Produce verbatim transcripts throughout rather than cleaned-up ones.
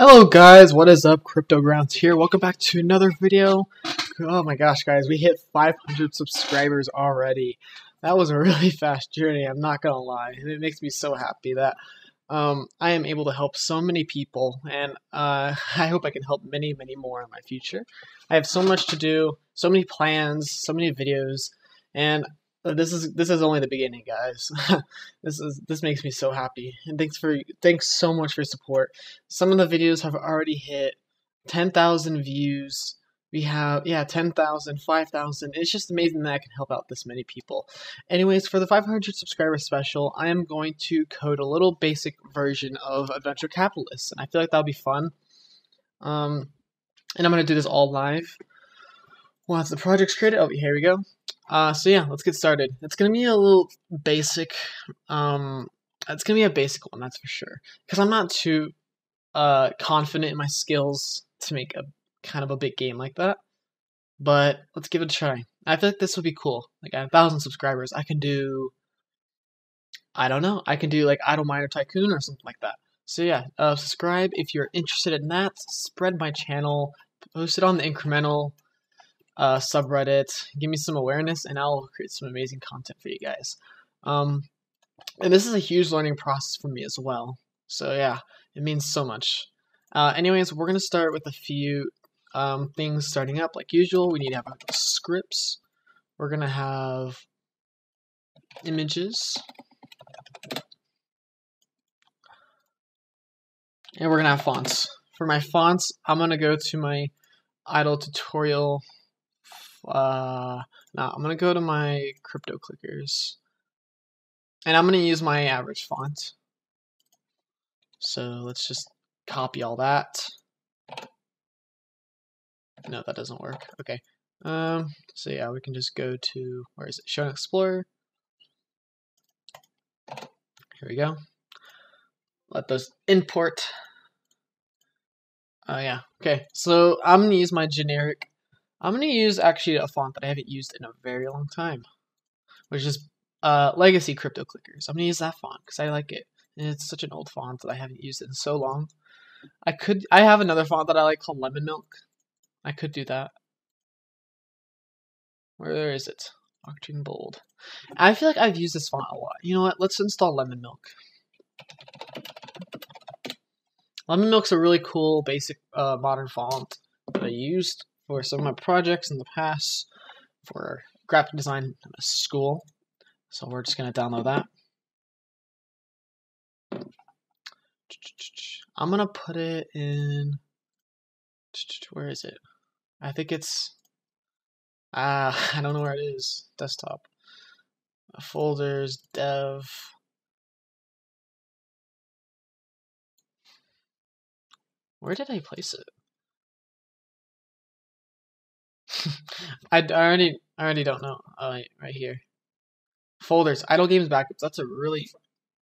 Hello guys, what is up? Crypto Grounds here. Welcome back to another video. Oh my gosh guys, we hit five hundred subscribers already. That was a really fast journey, I'm not gonna lie. And it makes me so happy that um, I am able to help so many people, and uh, I hope I can help many, many more in my future. I have so much to do, so many plans, so many videos, and this is this is only the beginning, guys. this is this makes me so happy, and thanks for thanks so much for support. Some of the videos have already hit ten thousand views. We have yeah ten thousand, five thousand. It's just amazing that I can help out this many people. Anyways, for the five hundred subscriber special, I am going to code a little basic version of Adventure Capitalists, and I feel like that'll be fun. Um, and I'm gonna do this all live once the project's created. Oh, here we go. Uh, so yeah, let's get started. It's gonna be a little basic, um, it's gonna be a basic one, that's for sure. Because I'm not too uh, confident in my skills to make a kind of a big game like that. But let's give it a try. I feel like this would be cool. Like, I have a thousand subscribers, I can do, I don't know, I can do like Idle Miner Tycoon or something like that. So yeah, uh, subscribe if you're interested in that, spread my channel, post it on the incremental Uh, subreddit, give me some awareness, and I'll create some amazing content for you guys. Um, and this is a huge learning process for me as well. So yeah, it means so much. Uh, anyways, we're going to start with a few um, things starting up like usual. We need to have scripts. We're going to have images. And we're going to have fonts. For my fonts, I'm going to go to my idle tutorial. Uh, now I'm gonna go to my Crypto Clickers, and I'm gonna use my average font. So let's just copy all that. No, that doesn't work. Okay. Um. So yeah, we can just go to, where is it? Show and Explorer. Here we go. Let those import. Oh uh, yeah. Okay. So I'm gonna use my generic. I'm going to use actually a font that I haven't used in a very long time, which is uh, Legacy Crypto Clickers. I'm going to use that font because I like it, and it's such an old font that I haven't used in so long. I could, I have another font that I like called Lemon Milk. I could do that. Where is it? Octane Bold. I feel like I've used this font a lot. You know what? Let's install Lemon Milk. Lemon Milk's a really cool, basic, uh, modern font that I used for some of my projects in the past for graphic design school. So we're just gonna download that. I'm gonna put it in, where is it? I think it's, ah, uh, I don't know where it is, desktop. Folders, dev. Where did I place it? I already, I already don't know. Uh, right here, folders, idle games backups. That's a really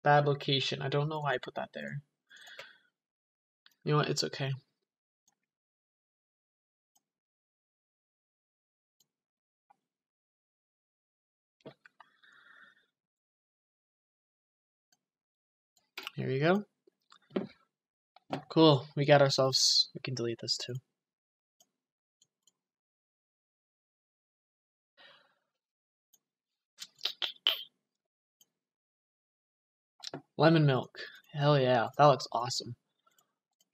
bad location. I don't know why I put that there. You know what? It's okay. Here we go. Cool. We got ourselves. We can delete this too. Lemon Milk. Hell yeah, that looks awesome.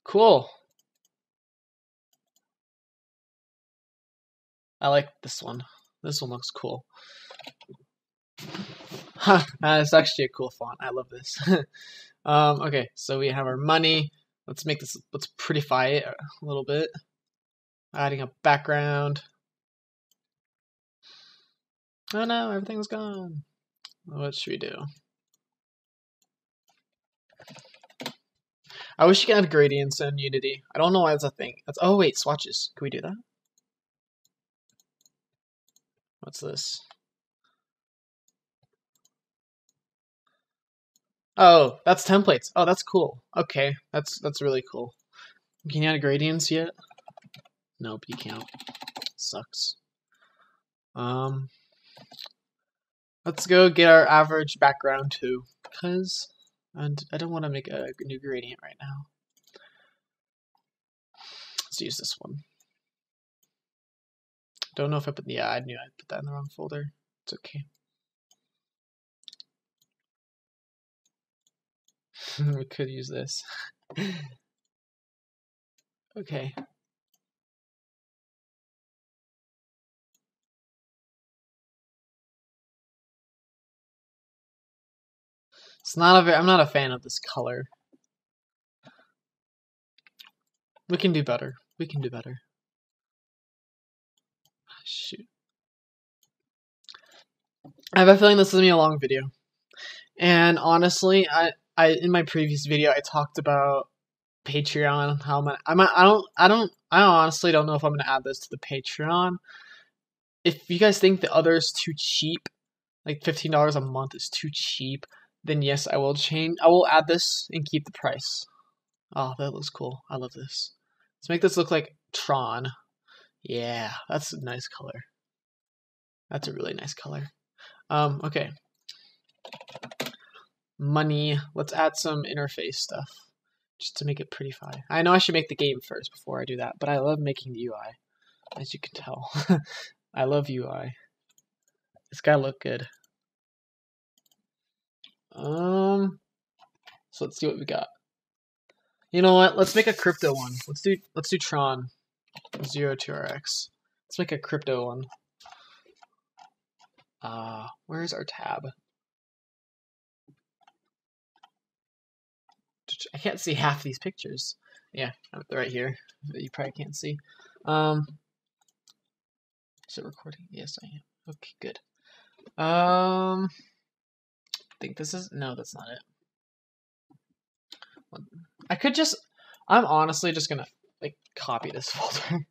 Cool. I like this one. This one looks cool. Ha, it's actually a cool font. I love this. um, okay, so we have our money. Let's make this, let's prettify it a little bit. Adding a background. Oh no, everything's gone. What should we do? I wish you could add gradients in Unity. I don't know why that's a thing. That's, oh wait, swatches. Can we do that? What's this? Oh, that's templates. Oh, that's cool. Okay, that's that's really cool. Can you add gradients yet? Nope, you can't. Sucks. Um, let's go get our average background too, because. And I don't want to make a new gradient right now. just use this one. Don't know if I put, yeah, I knew I put that in the wrong folder. It's okay. We could use this. Okay. It's not a very, I'm not a fan of this color. We can do better. We can do better. Shoot. I have a feeling this is going to be a long video. And honestly, I, I in my previous video I talked about Patreon, how I'm gonna, I'm I don't I don't I honestly don't know if I'm going to add this to the Patreon. If you guys think the other is too cheap, like fifteen dollars a month is too cheap, then yes, I will change. I will add this and keep the price. Oh, that looks cool. I love this. Let's make this look like Tron. Yeah, that's a nice color. That's a really nice color. Um, okay. Money. Let's add some interface stuff just to make it pretty fun. I know I should make the game first before I do that, but I love making the U I, as you can tell. I love U I. It's gotta look good. Um, so let's see what we got. You know what? Let's make a crypto one. Let's do let's do Tron. Zero T R X. Let's make a crypto one. Uh, where is our tab? I can't see half these pictures. Yeah, right here. You probably can't see. Um, is it recording? Yes, I am. Okay, good. Um, I think this is no. That's not it. I could just. I'm honestly just gonna. Like, copy this folder.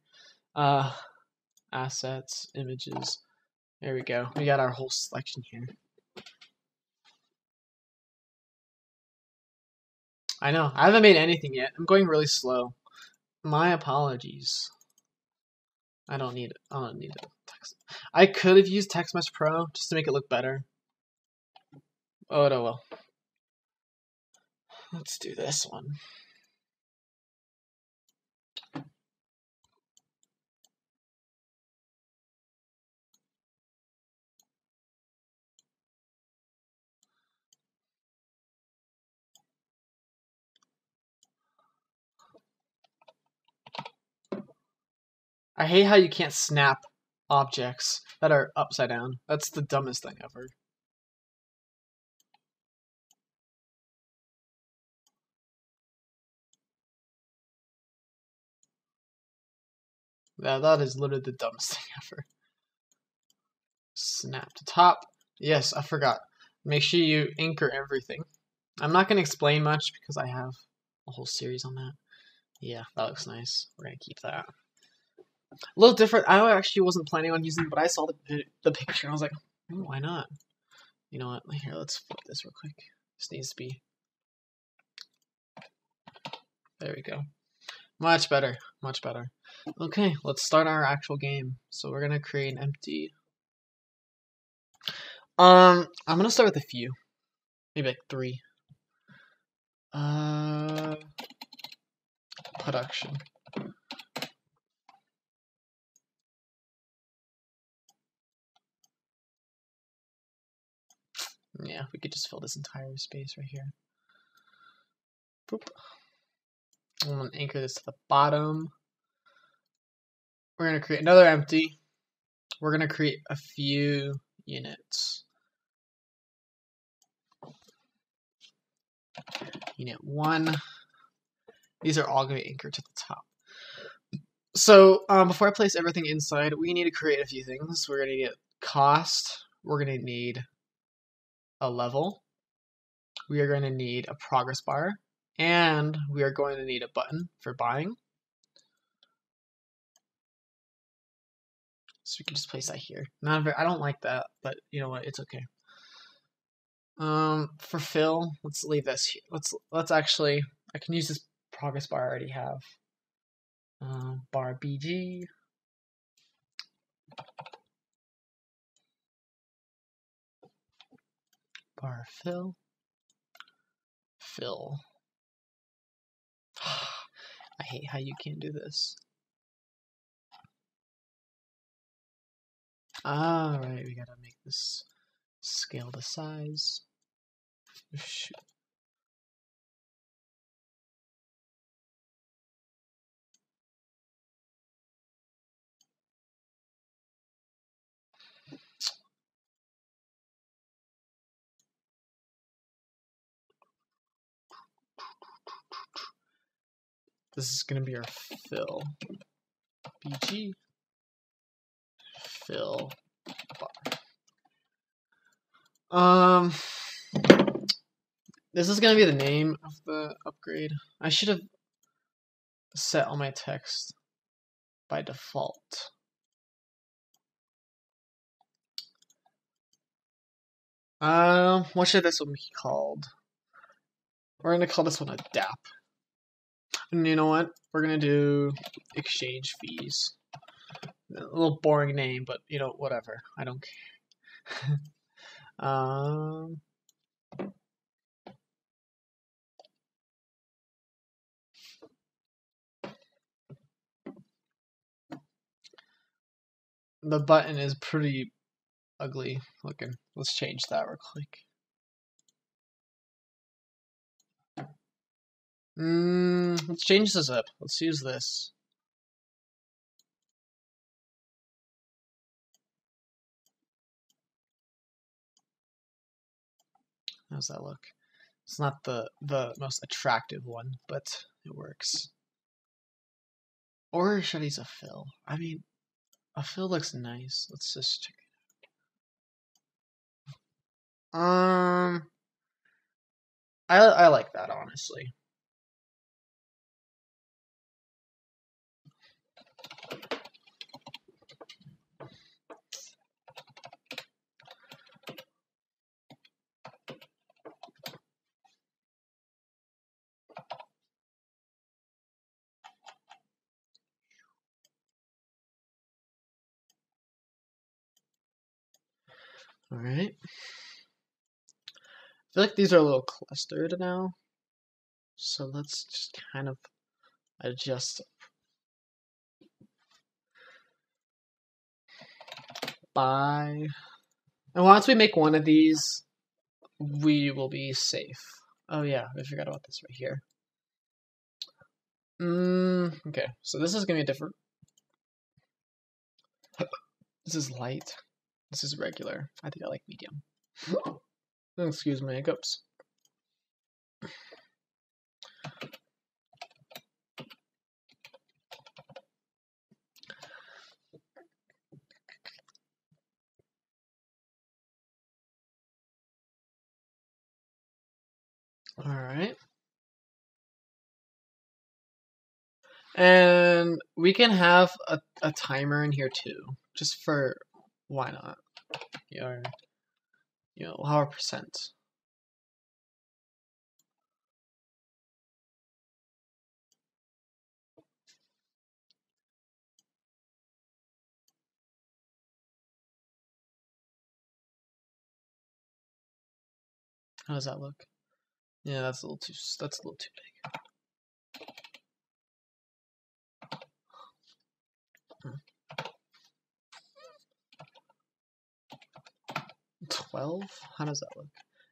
Uh, assets, images. There we go. We got our whole selection here. I know. I haven't made anything yet. I'm going really slow. My apologies. I don't need it. I don't need it. Text. I could have used Text Mesh Pro just to make it look better. Oh, no, well. Let's do this one. I hate how you can't snap objects that are upside down. That's the dumbest thing ever. Now that is literally the dumbest thing ever. Snap to top. Yes, I forgot. Make sure you anchor everything. I'm not going to explain much because I have a whole series on that. Yeah, that looks nice. We're going to keep that. A little different. I actually wasn't planning on using it, but I saw the the picture and I was like, oh, "Why not?" You know what? Here, let's flip this real quick. This needs to be. There we go. Much better. Much better. Okay, let's start our actual game. So we're gonna create an empty. Um, I'm gonna start with a few, maybe like three. Uh, production. Yeah, we could just fill this entire space right here. Boop. I'm going to anchor this to the bottom. We're going to create another empty. We're going to create a few units. Unit one. These are all going to be anchored to the top. So um, before I place everything inside, we need to create a few things. We're going to get cost. We're going to need a level, we are going to need a progress bar, and we are going to need a button for buying. So we can just place that here. Not very, I don't like that, but you know what? It's okay. Um, for fill, let's leave this here. Let's let's actually, I can use this progress bar I already have. Uh, bar B G. Bar fill, fill. I hate how you can't do this. All right, we gotta make this scale to size. Shoot. This is going to be our fill. B G fill bar. Um, this is going to be the name of the upgrade. I should have set all my text by default. Um, what should this one be called? We're going to call this one a D A P. And you know what? We're gonna do exchange fees. A little boring name, but you know, whatever. I don't care. um, the button is pretty ugly looking. Let's change that real quick. Mm, let's change this up. Let's use this. How's that look? It's not the, the most attractive one, but it works. Or should I use a fill? I mean, a fill looks nice. Let's just check it out. Um, I, I like that, honestly. All right. I feel like these are a little clustered now, so let's just kind of adjust. By, and once we make one of these, we will be safe. Oh yeah, I forgot about this right here. Mm, okay, so this is gonna be different. This is light. This is regular. I think I like medium. Excuse my hiccups. All right. And we can have a, a timer in here too, just for why not? Your, you know, how percent? How does that look? Yeah, that's a little too. That's a little too big. twelve? How does that look?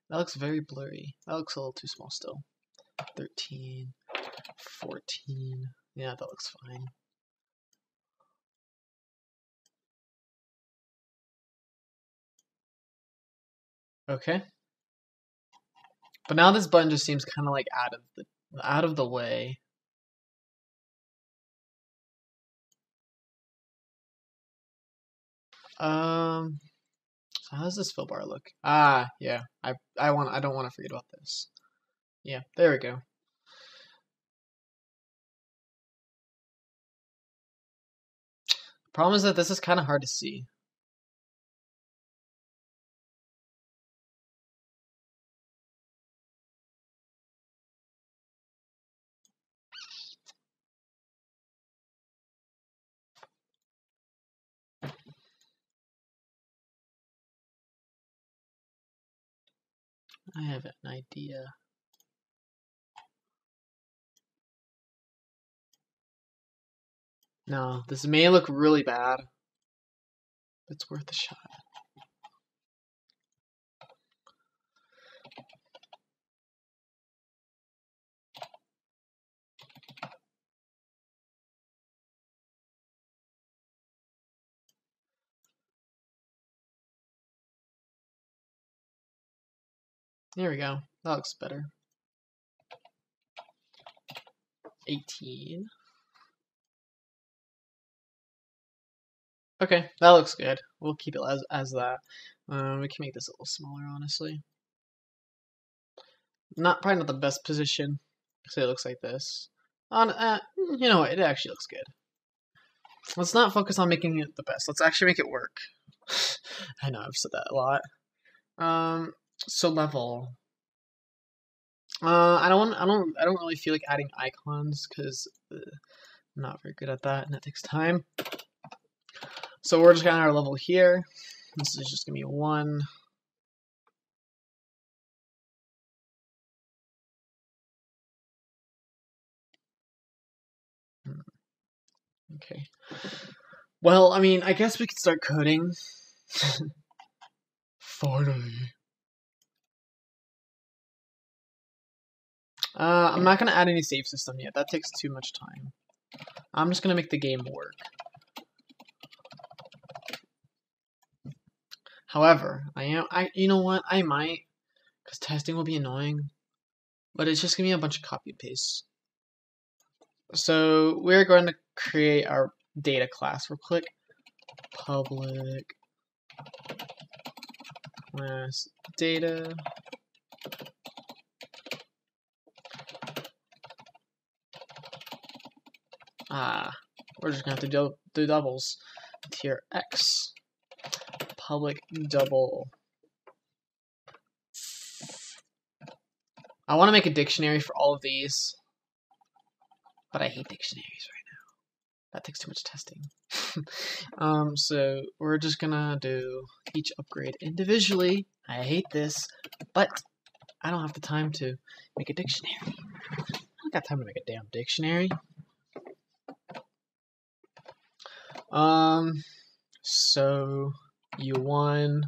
That looks very blurry. That looks a little too small still. thirteen, fourteen. Yeah, that looks fine. Okay. But now this button just seems kind of like out of the out of the way. Um So how does this fill bar look? Ah, yeah. I I want I don't want to forget about this. Yeah, there we go. The problem is that this is kind of hard to see. I have an idea. No, this may look really bad. it's worth a shot. There we go. That looks better. eighteen. Okay, that looks good. We'll keep it as, as that. Um, we can make this a little smaller, honestly. Not probably not the best position, because it looks like this. On uh, you know what? It actually looks good. Let's not focus on making it the best. Let's actually make it work. I know I've said that a lot. Um. So level. Uh, I don't want. I don't. I don't really feel like adding icons because uh, I'm not very good at that, and it takes time. So we're just gonna add our level here. This is just gonna be one. Okay. Well, I mean, I guess we could start coding. Finally. Uh, I'm not going to add any save system yet. That takes too much time. I'm just going to make the game work. However, I am, I, you know what? I might, because testing will be annoying, but it's just going to be a bunch of copy and paste. So we're going to create our data class. We'll click public class data. Ah, we're just gonna have to do, do doubles. T R X public double. I want to make a dictionary for all of these, but I hate dictionaries right now. That takes too much testing. um, so we're just gonna do each upgrade individually. I hate this, but I don't have the time to make a dictionary. I don't got time to make a damn dictionary. Um, so you won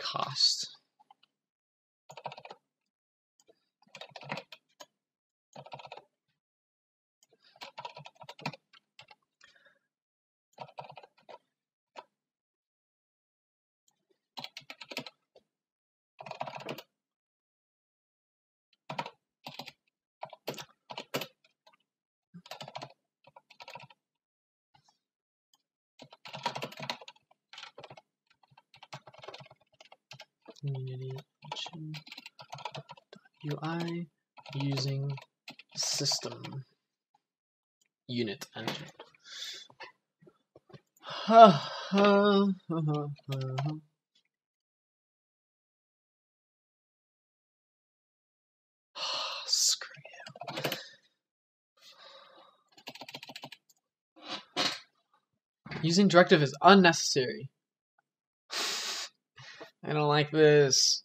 cost. Community U I using system unit engine. Ha ha ha ha ha. Screw you. Using directive is unnecessary. I don't like this.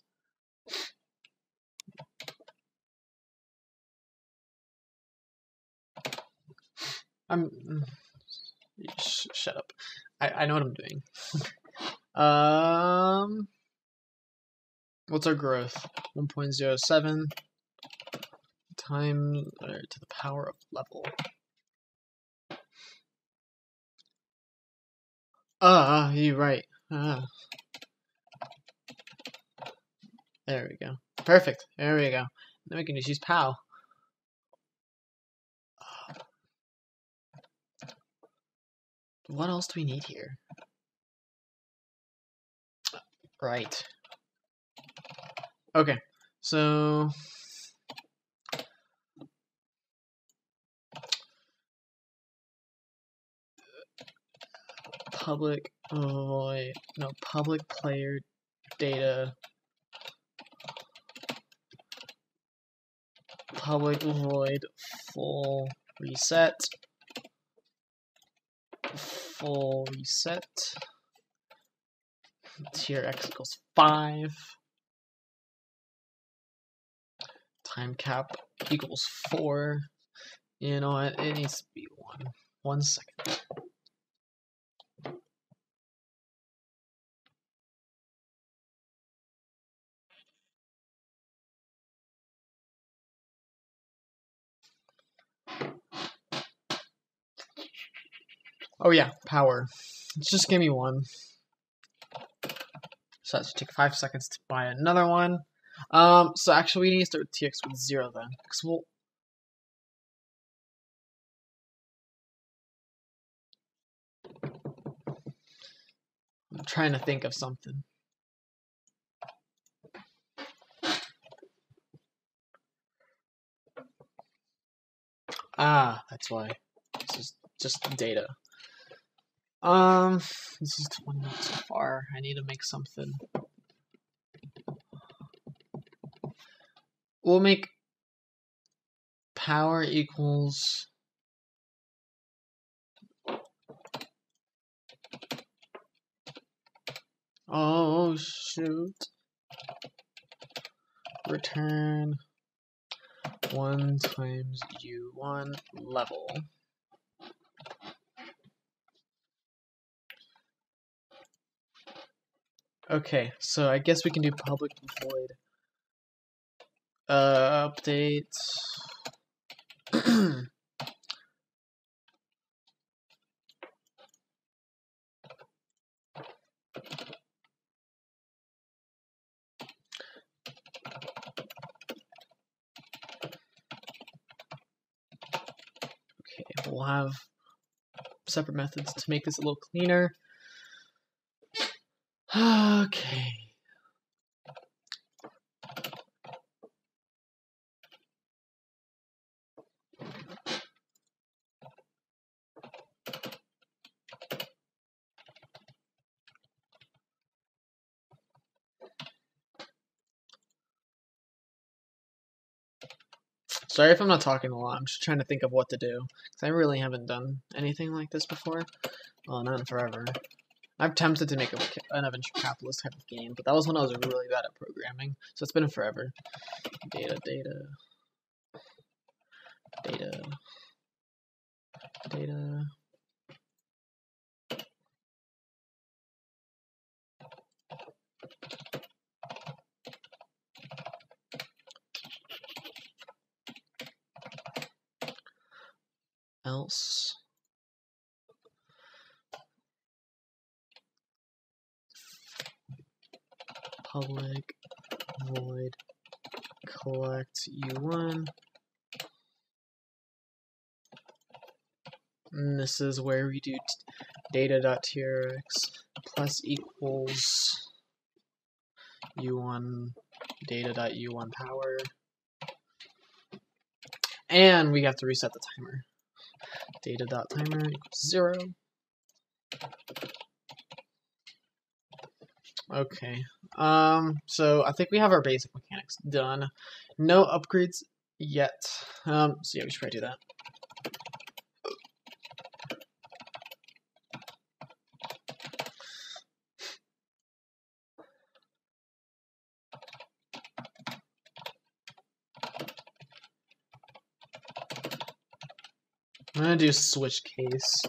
I'm. Sh shut up. I, I know what I'm doing. um. What's our growth? one point zero seven times uh, to the power of level. Ah, uh, you're right. Ah. Uh. There we go. Perfect. There we go. Now we can just use POW. What else do we need here? Right. Okay. So public void no public player data. Public void full reset, full reset, T R X equals five, time cap equals four, you know what, it needs to be one, one second. Oh yeah, power. Let's just give me one. So that should take five seconds to buy another one. Um, so actually we need to start with T X with zero then, because we'll... I'm trying to think of something. Ah, that's why. This is just data. Um, this is twenty minutes so far. I need to make something. We'll make power equals oh shoot return one times U one level. Okay, so I guess we can do public void uh, update. We'll have separate methods to make this a little cleaner. Okay. Sorry if I'm not talking a lot, I'm just trying to think of what to do, because I really haven't done anything like this before. Well, not in forever. I'm tempted to make a, an Adventure Capitalist type of game, but that was when I was really bad at programming, so it's been forever. Data, data. Data. Data. Else public void collect U one, and this is where we do data.trx plus equals U one data.u one power, and we have to reset the timer. Data.timer equals zero. Okay. Um, so I think we have our basic mechanics done. No upgrades yet. Um, so yeah, we should probably do that. I'm gonna do switch case.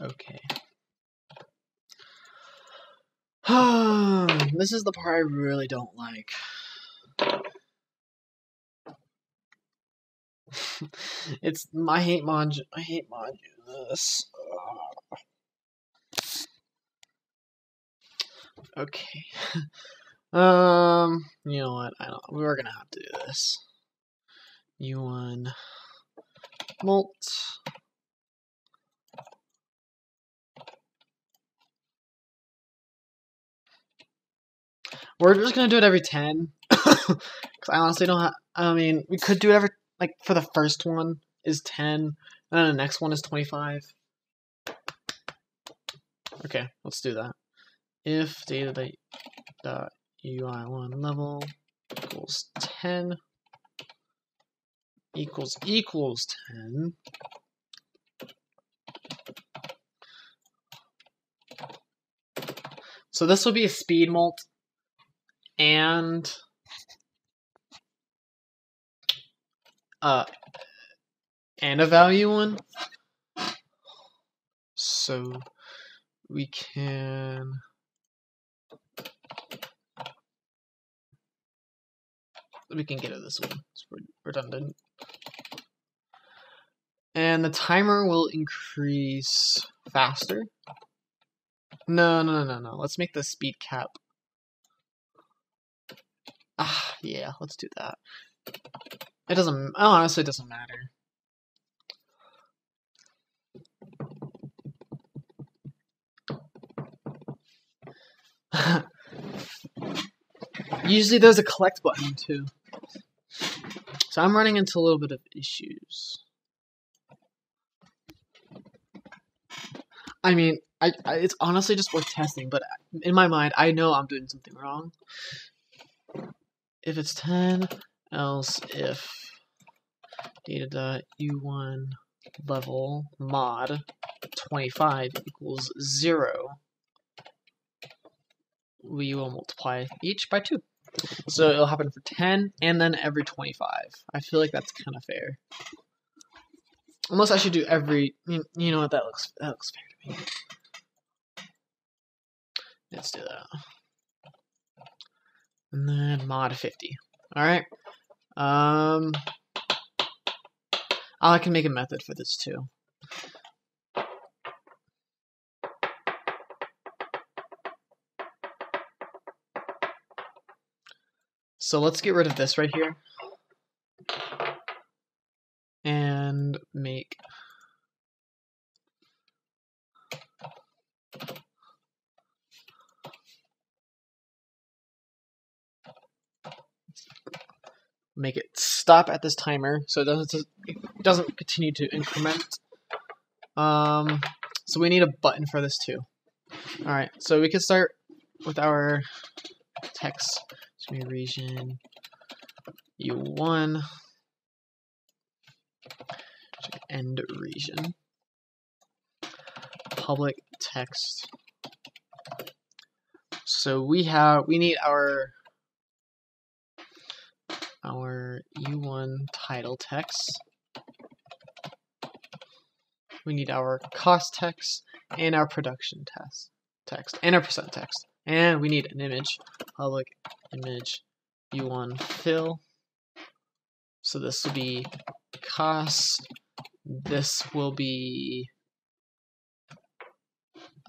Okay. This is the part I really don't like. It's my hate mod. I hate mod this. Okay. um. You know what? I don't. We were gonna have to do this. U one mult. We're just gonna do it every ten, because I honestly don't have, I mean, we could do it every, like, for the first one is ten, and then the next one is twenty-five. Okay, let's do that. If data.U I one level equals ten, equals equals ten. So this will be a speed mult, and uh, and a value one. So we can we can get at this one. It's redundant, and the timer will increase faster. No, no, no, no, no. Let's make the speed cap. Ah, yeah, let's do that. It doesn't, oh, honestly, it doesn't matter. Usually there's a collect button, too. So I'm running into a little bit of issues. I mean, I, I, it's honestly just worth testing, but in my mind, I know I'm doing something wrong. If it's ten, else if data.u one level mod twenty-five equals zero, we will multiply each by two. So it'll happen for ten, and then every twenty-five. I feel like that's kind of fair. Unless I should do every, you know what, that looks, that looks fair to me. Let's do that. And then mod fifty. Alright. Um, I can make a method for this too. So let's get rid of this right here. And make make it stop at this timer, so it doesn't it doesn't continue to increment. Um, so we need a button for this too. All right, so we can start with our text. So we region U one. End region public text. So we have we need our our U one title text. We need our cost text and our production text text and our percent text. And we need an image, public image U one fill. So this will be cost. This will be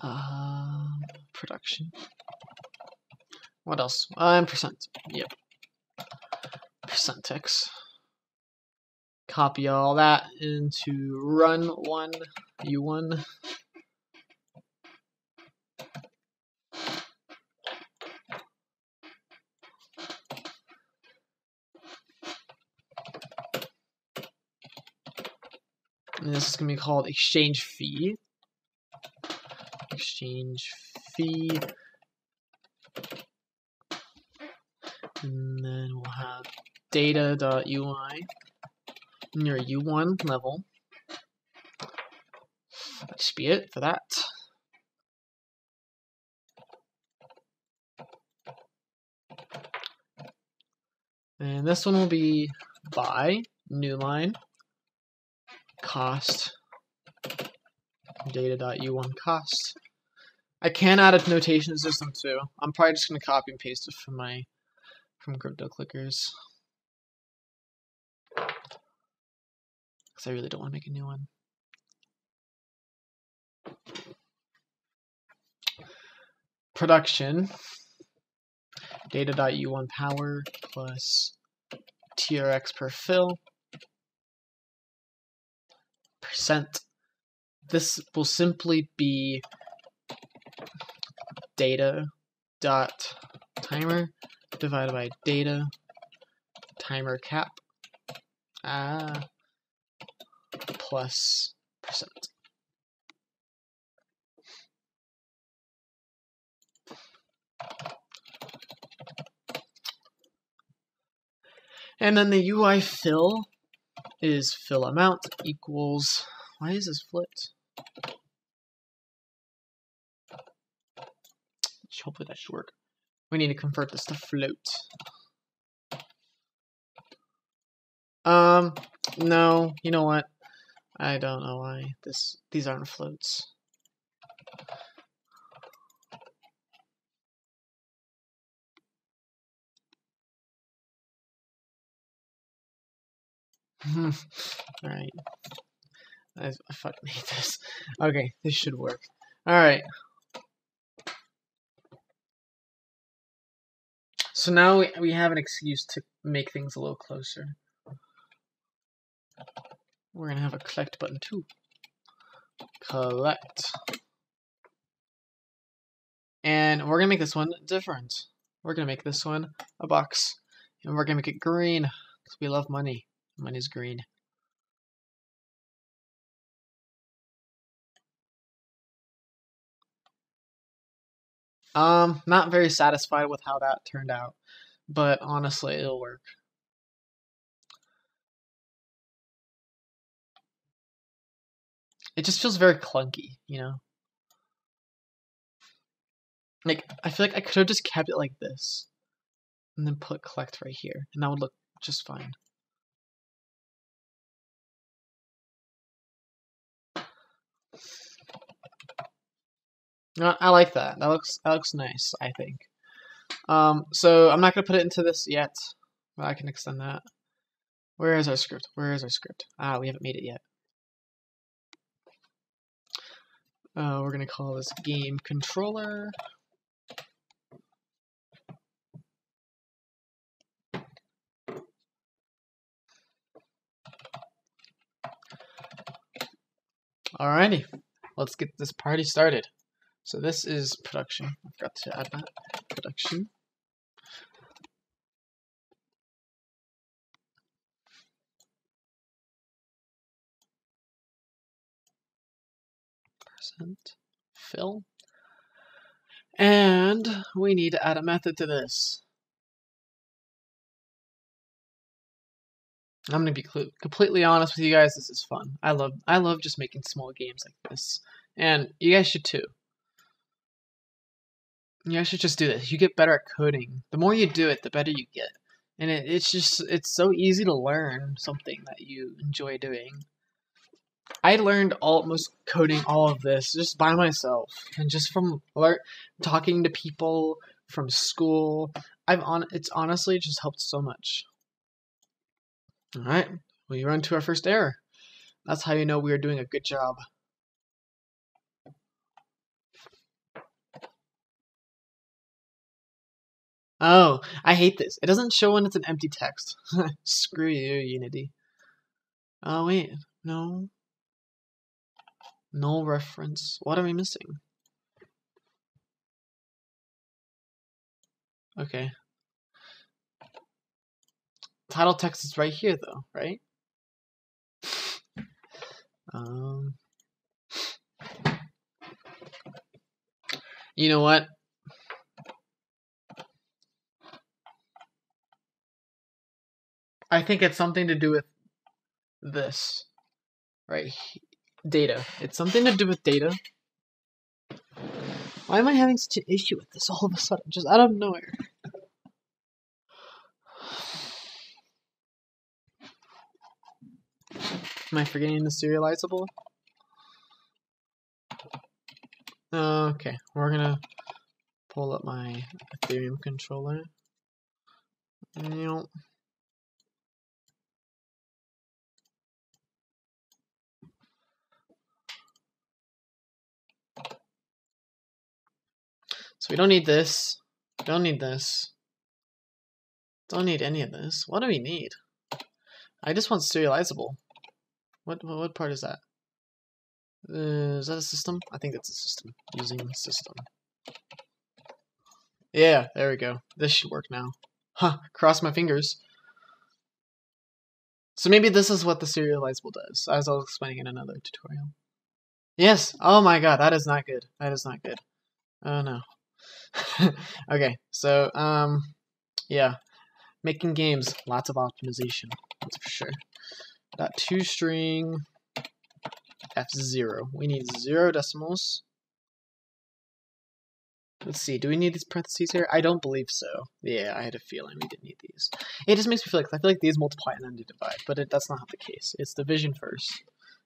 uh, production. What else? Uh, and percent. Yep. Percentex. Copy all that into run one U one. And this is going to be called exchange fee. Exchange fee. And then we'll have data.ui near U one level. That should be it for that. And this one will be by new line. Cost data.u one cost. I can add a notation system too. I'm probably just gonna copy and paste it from my from Crypto Clickers, because I really don't want to make a new one. Production data.u one power plus T R X per fill. Percent. This will simply be data dot timer divided by data timer cap ah, plus percent. And then the U I fill is fill amount equals, why is this flipped? Hopefully that should work. We need to convert this to float. Um, no, you know what? I don't know why this, these aren't floats. Alright. I, I fucking hate this. Okay, this should work. Alright. So now we, we have an excuse to make things a little closer. We're going to have a collect button too. Collect. And we're going to make this one different. We're going to make this one a box. And we're going to make it green because we love money. Money's green. Um, not very satisfied with how that turned out, but honestly, it'll work. It just feels very clunky, you know? Like, I feel like I could have just kept it like this, and then put collect right here, and that would look just fine. I like that. That looks that looks nice, I think. Um, so I'm not going to put it into this yet, but I can extend that. Where is our script? Where is our script? Ah, we haven't made it yet. Uh, we're going to call this game controller. Alrighty, let's get this party started. So this is production. I forgot to add that. Production. Percent fill. And we need to add a method to this. I'm gonna be completely honest with you guys. This is fun. I love. I love just making small games like this, and you guys should too. You guys should just do this. You get better at coding. The more you do it, the better you get. And it, it's just, it's so easy to learn something that you enjoy doing. I learned almost coding all of this just by myself. And just from learn, talking to people from school. I've on, it's honestly just helped so much. Alright, we run to our first error. That's how you know we are doing a good job. Oh, I hate this. It doesn't show when it's an empty text. Screw you, Unity. Oh, wait. No. Null reference. What are we missing? Okay. Title text is right here, though, right? Um. You know what? I think it's something to do with this, right? Data. It's something to do with data. Why am I having such an issue with this all of a sudden? Just out of nowhere. Am I forgetting the serializable? Okay, we're gonna pull up my Ethereum controller. Nope. So we don't need this, don't need this, don't need any of this. What do we need? I just want serializable. What what part is that? Uh, is that a system? I think that's a system. Using system. Yeah, there we go. This should work now. Huh, cross my fingers. So maybe this is what the serializable does, as I'll explain in another tutorial. Yes, oh my god, that is not good. That is not good. Oh no. Okay, so um yeah, making games, lots of optimization, that's for sure. dot to string f zero. We need zero decimals. Let's see, do we need these parentheses here? I don't believe so. Yeah, I had a feeling we didn't need these. It just makes me feel like, I feel like these multiply and then they divide, but it, that's not the case. It's division first.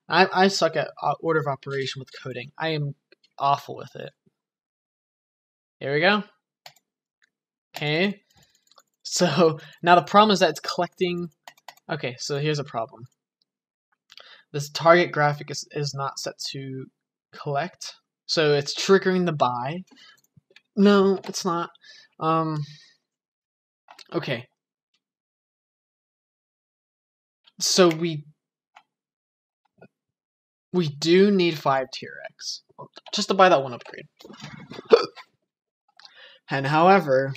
I, I suck at order of operation with coding. I am awful with it. Here we go. Okay. So, now the problem is that it's collecting... Okay, so here's a problem. This target graphic is, is not set to collect, so it's triggering the buy. No, it's not. Um, okay. So we we do need five T R X just to buy that one upgrade. And however,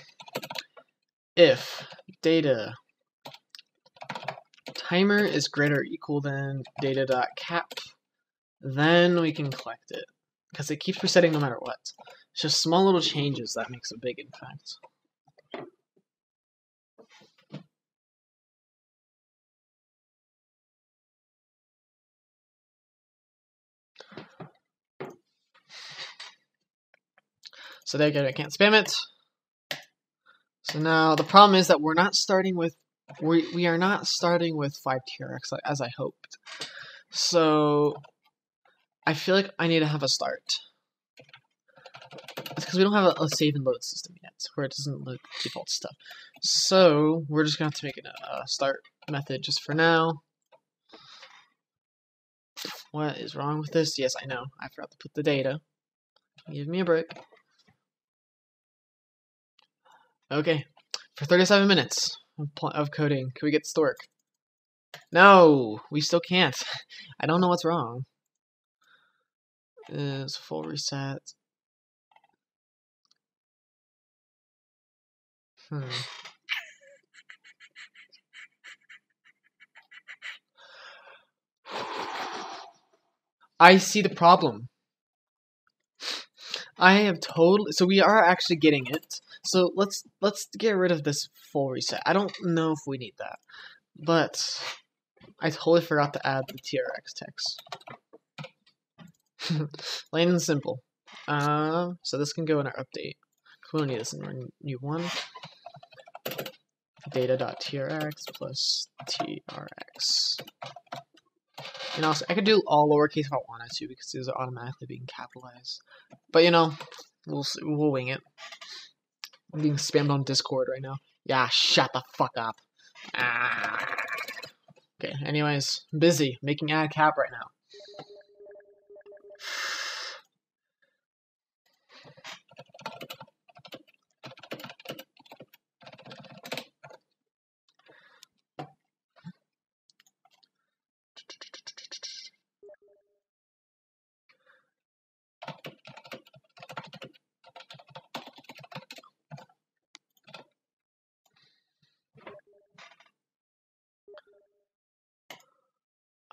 if data timer is greater or equal than data.cap, then we can collect it, because it keeps resetting no matter what. It's just small little changes that makes a big impact. So there you go, I can't spam it. So now the problem is that we're not starting with, we, we are not starting with five T R X as I hoped. So I feel like I need to have a start. It's because we don't have a, a save and load system yet, where it doesn't load default stuff. So we're just going to have to make a, a start method just for now. What is wrong with this? Yes, I know. I forgot to put the data. Give me a break. Okay. For thirty-seven minutes of, of coding, can we get this to work? No! We still can't. I don't know what's wrong. Uh, it's full reset. Hmm. I see the problem. I have totally, so we are actually getting it. So let's let's get rid of this full reset. I don't know if we need that, but I totally forgot to add the T R X text. Plain and simple. Uh, so this can go in our update. We don't need this in our new one. Data.trx plus T R X. And also, I could do all lowercase if I wanted to, because these are automatically being capitalized. But you know, we'll we'll wing it. I'm being spammed on Discord right now. Yeah, shut the fuck up. Ah. Okay. Anyways, I'm busy making ad cap right now.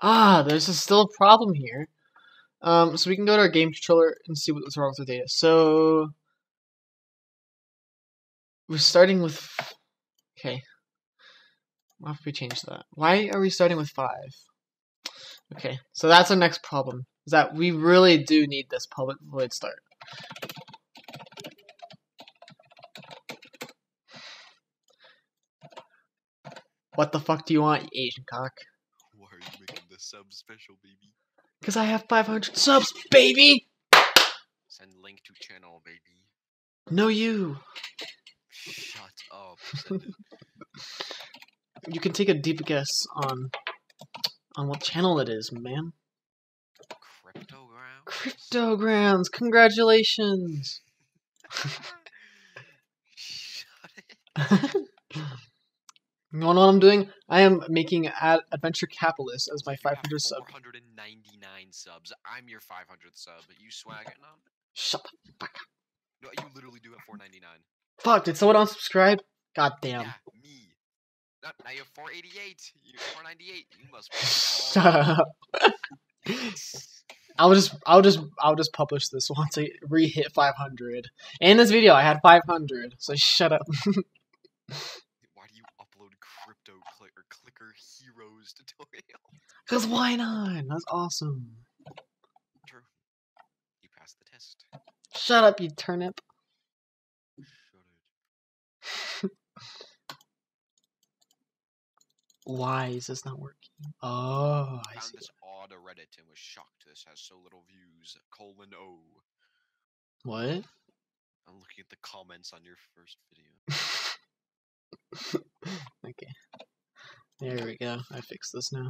Ah, there's a still a problem here. Um, so we can go to our game controller and see what's wrong with the data. So we're starting with, okay. Why don't we change that? Why are we starting with five? Okay, so that's our next problem, is that we really do need this public void start. What the fuck do you want, you Asian cock? Why are you making the subs special, baby? Because I have five hundred subs, baby! Send link to channel, baby. No, you! Shut up. You can take a deep guess on on what channel it is, man. Crypto Grounds? Crypto Grounds! Congratulations! Shut it. You know what I'm doing? I am making Ad Adventure Capitalists as my five hundred sub. four hundred ninety-nine subs. I'm your five hundred sub. You swag it, Nom? Shut the fuck up. No, you literally do have four ninety-nine. Fuck, did someone unsubscribe? Goddamn. Yeah, me. No, now you have four eighty-eight. You have four ninety-eight. You must be. Shut up. I'll just, I'll just, I'll just publish this once I re-hit five hundred. In this video, I had five hundred, so shut up. Crypto click or Clicker Heroes tutorial. Because why not? That's awesome. True. You passed the test. Shut up, you turnip. Shut up. Why is this not working? Oh, I, I found see this odd Reddit and was shocked this has so little views. Colon O. What? I'm looking at the comments on your first video. Okay. There we go. I fixed this now.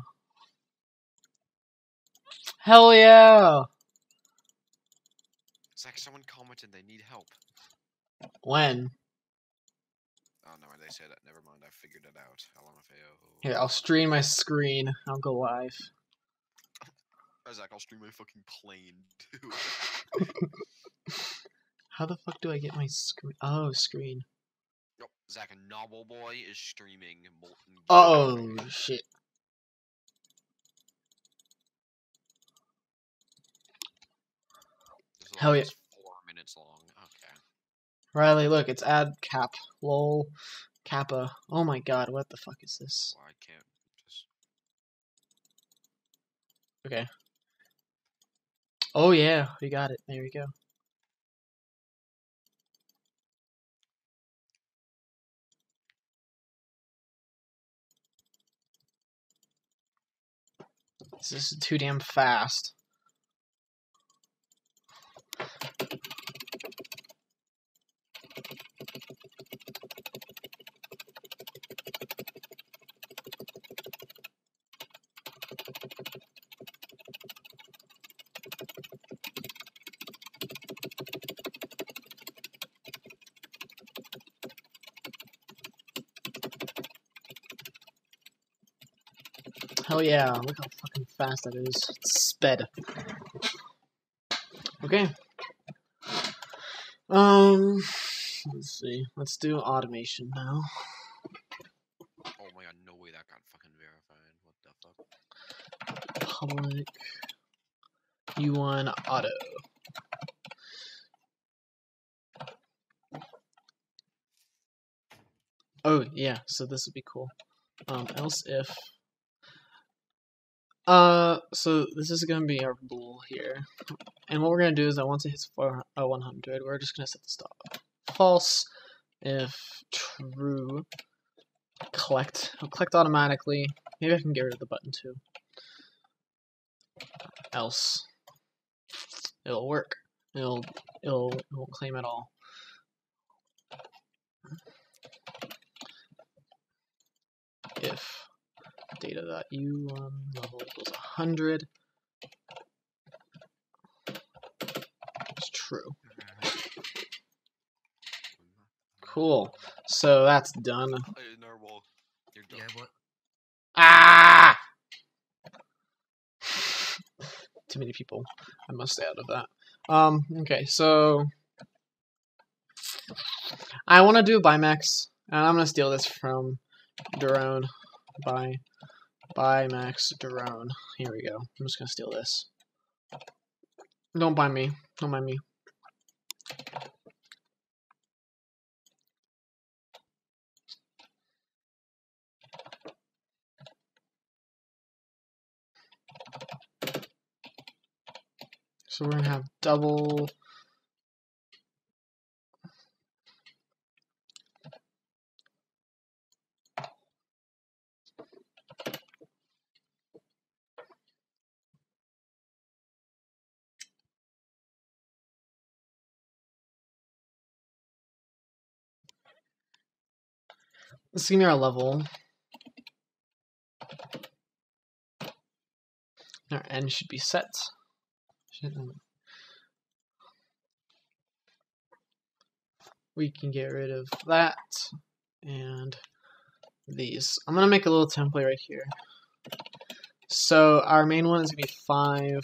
Hell yeah! It's like someone commented they need help. When? Oh no, they said that. Never mind, I figured it out. L M F A O. Here, I'll stream my screen. I'll go live. Zach, I'll stream my fucking plane, too. How the fuck do I get my screen? Oh, screen. Yep, Zach, a novel boy is streaming Molten. Oh, shit. Hell yeah. Four minutes long. Okay. Riley, look, it's ad cap. Lol. Kappa. Oh my god, what the fuck is this? Well, I can't just... Okay. Oh yeah, we got it. There we go. This is too damn fast. Hell yeah, look how fucking fast that is. It's sped. Okay. Um, let's see. Let's do automation now. Oh my god, no way that got fucking verified. What the fuck? Public U one auto. Oh, yeah, so this would be cool. Um, else if... Uh, so this is gonna be our rule here, and what we're gonna do is that once it hits four, uh, one hundred, we're just gonna set the stop false. If true, collect. I'll collect automatically. Maybe I can get rid of the button too. Else, it'll work. It'll it'll it won't claim at all. If data.u um, level equals one hundred. It's true. Cool. So that's done. You're done. Yeah, what? Ah! Too many people. I must stay out of that. Um. Okay. So I want to do Bimax, and I'm gonna steal this from Drone. Bye. Buy Max Drone. Here we go. I'm just gonna steal this. Don't buy me. Don't mind me. So we're gonna have double. Let's give me our level. Our end should be set. We can get rid of that and these. I'm gonna make a little template right here. So our main one is gonna be five.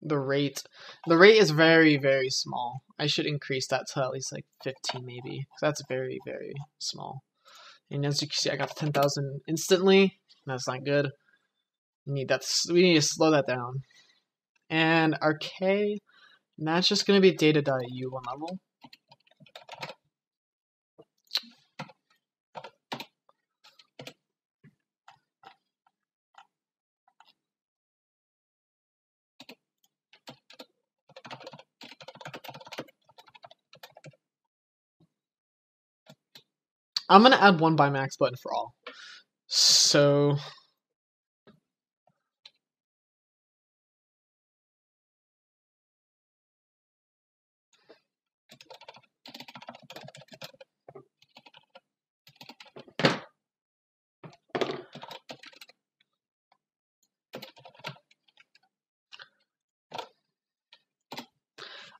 The rate, the rate is very very small. I should increase that to at least like fifteen maybe. That's very very small. And as you can see, I got ten thousand instantly. That's not good. We need that. We need to slow that down. And our K, and that's just going to be data.u one level. I'm going to add one by max button for all. So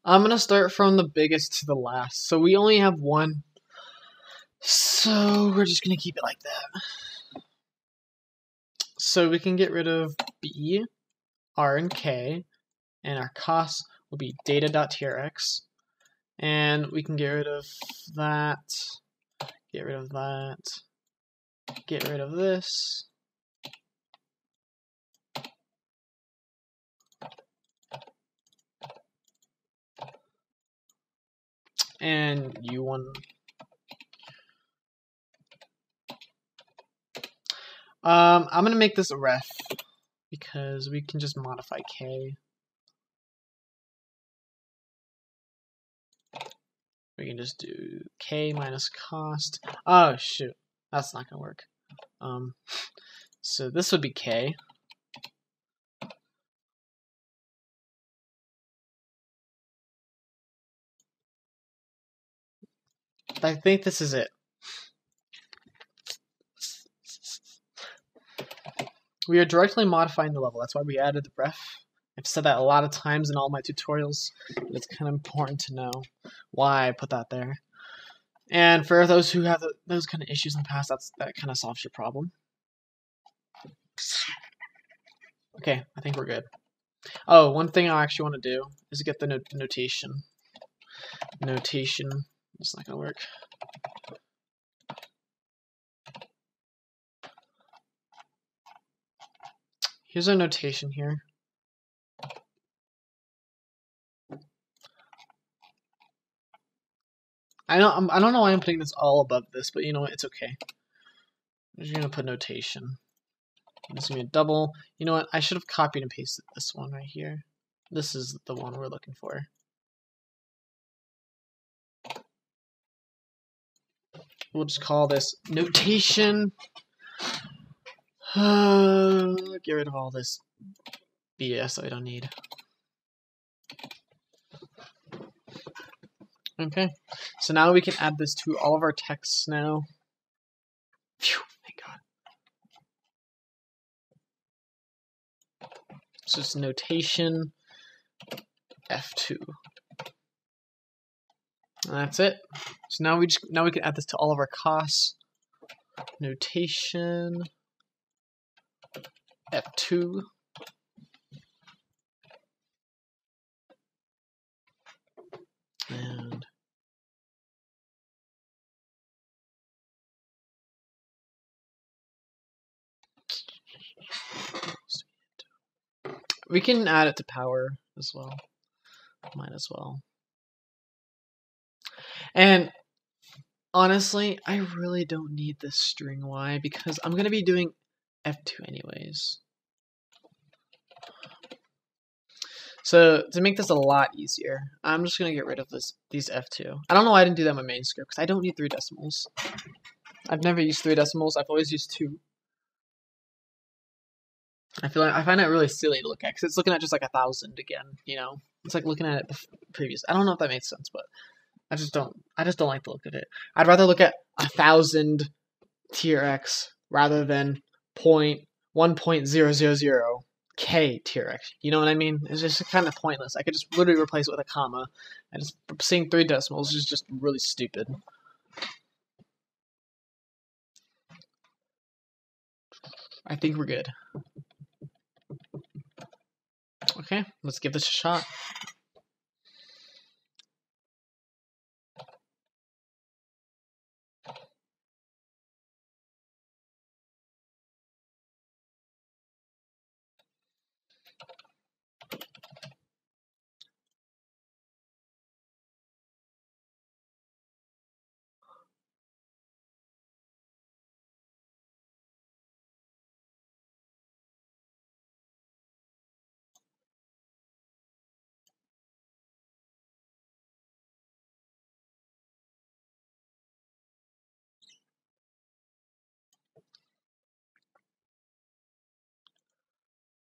I'm going to start from the biggest to the last. So we only have one. So we're just going to keep it like that. So we can get rid of B, R, and K. And our cost will be data.trx. And we can get rid of that. Get rid of that. Get rid of this. And U one. Um, I'm going to make this a ref because we can just modify K. We can just do K minus cost. Oh, shoot. That's not going to work. Um, so this would be K. I think this is it. We are directly modifying the level. That's why we added the ref. I've said that a lot of times in all my tutorials. But it's kind of important to know why I put that there. And for those who have the, those kind of issues in the past, that's, that kind of solves your problem. Okay, I think we're good. Oh, one thing I actually want to do is get the no notation. Notation. It's not gonna work. Here's our notation here. I don't. I don't know why I'm putting this all above this, but you know what? It's okay. I'm just gonna put notation. It's gonna be a double. You know what? I should have copied and pasted this one right here. This is the one we're looking for. We'll just call this notation. Uh, get rid of all this B S that I don't need. Okay, so now we can add this to all of our texts now. Phew, thank God. So it's notation F two. And that's it. So now we just now we can add this to all of our costs. Notation F two. And we can add it to power as well. Might as well. And honestly, I really don't need this string Y because I'm going to be doing F two anyways. So to make this a lot easier, I'm just going to get rid of this these F two. I don't know why I didn't do that in my main script because I don't need three decimals. I've never used three decimals. I've always used two. I feel like I find it really silly to look at because it's looking at just like a thousand again. You know, it's like looking at it previous. I don't know if that makes sense, but I just don't. I just don't like the look of it. I'd rather look at a thousand T R X rather than point one point zero zero zero K T R X. You know what I mean? It's just kind of pointless. I could just literally replace it with a comma, and just seeing three decimals is just really stupid. I think we're good. Okay, let's give this a shot.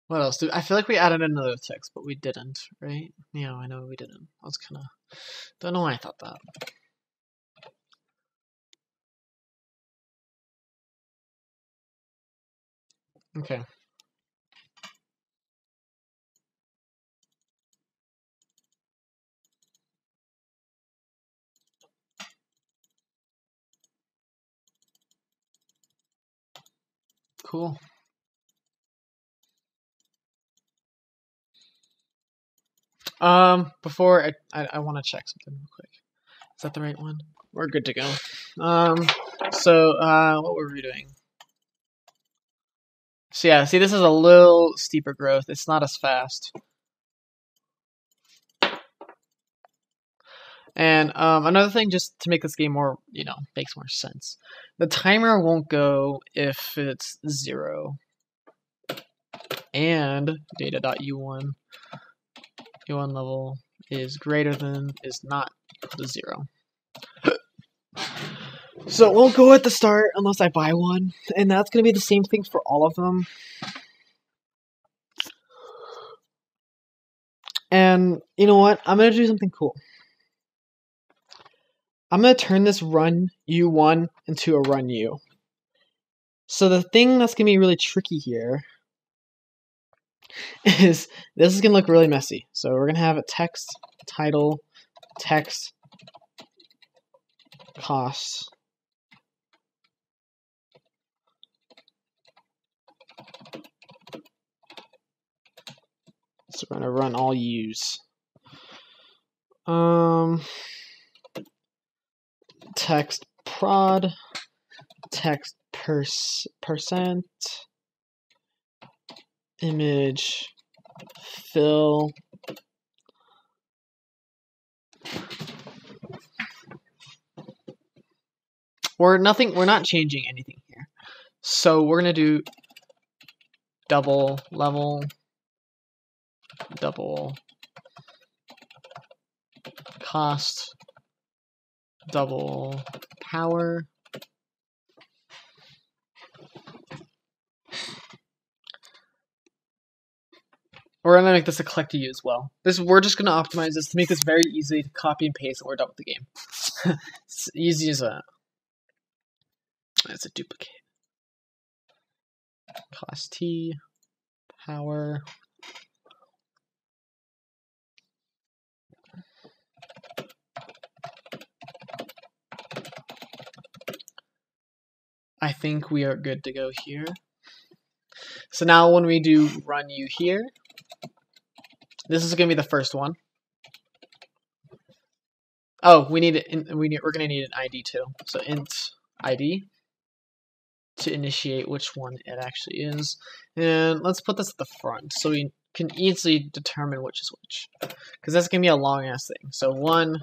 What else? Did, I feel like we added another text, but we didn't, right? Yeah, I know we didn't. I was kind of... Don't know why I thought that. Okay. Cool. Um, before I, I, I want to check something real quick. Is that the right one? We're good to go. Um, so, uh, what were we doing? So yeah, see, this is a little steeper growth. It's not as fast. And, um, another thing, just to make this game more, you know, makes more sense. The timer won't go if it's zero. And data.u one. U one level is greater than, is not equal to zero. So it won't go at the start unless I buy one. And that's going to be the same thing for all of them. And you know what? I'm going to do something cool. I'm going to turn this run U one into a run U. So the thing that's going to be really tricky here is this is going to look really messy. So we're going to have a text, title, text, costs. So we're going to run all U's. Um, text prod, text pers percent, image fill, we're nothing we're not changing anything here, so we're gonna do double level, double cost, double power, we're gonna make this a collect to you as well. This we're just gonna optimize this to make this very easy to copy and paste, and we're done with the game. It's easy as a. That's a duplicate. Cost T, power. I think we are good to go here. So now when we do run you here, this is going to be the first one. Oh, we need an, we need we're going to need an I D too. So int I D to initiate which one it actually is. And let's put this at the front so we can easily determine which is which, because that's going to be a long ass thing. So one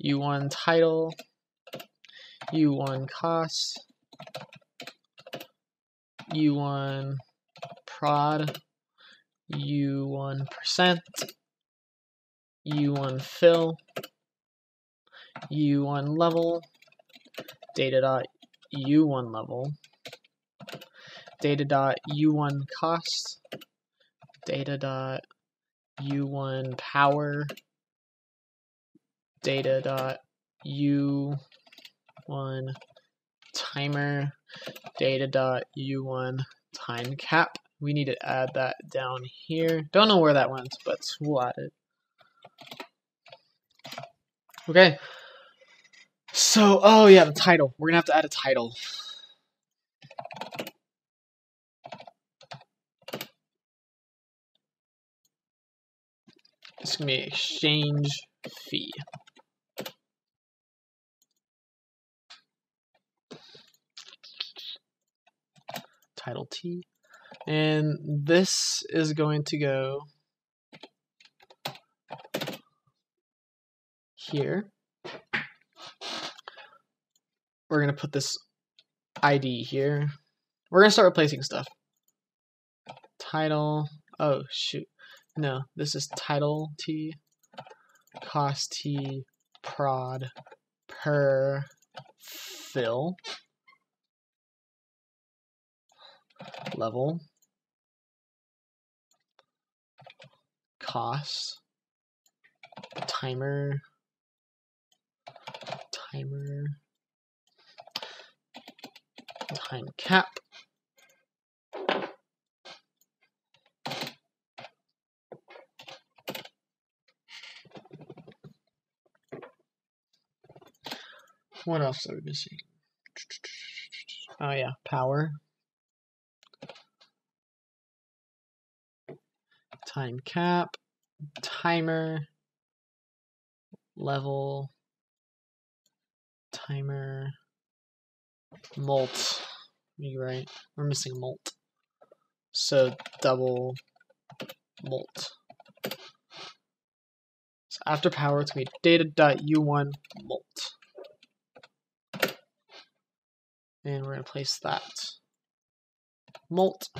U one title, U one cost, U one prod, U one percent, U one fill, U one level, data dot U one level, data dot U one cost, data dot U one power, data dot U one timer, data dot U one time cap. We need to add that down here. Don't know where that went, but we'll add it. Okay. So, oh yeah, the title. We're gonna have to add a title. It's gonna be exchange fee. Title T. And this is going to go here. We're going to put this I D here. We're going to start replacing stuff. Title. Oh, shoot. No, this is title T, cost T, prod, per, fill, level. toss, timer, timer, time cap, what else are we missing? Oh yeah, power, time cap, timer, level, timer, molt. You're right, we're missing molt. So double molt. So after power, it's going to be data.u one molt. And we're going to place that molt.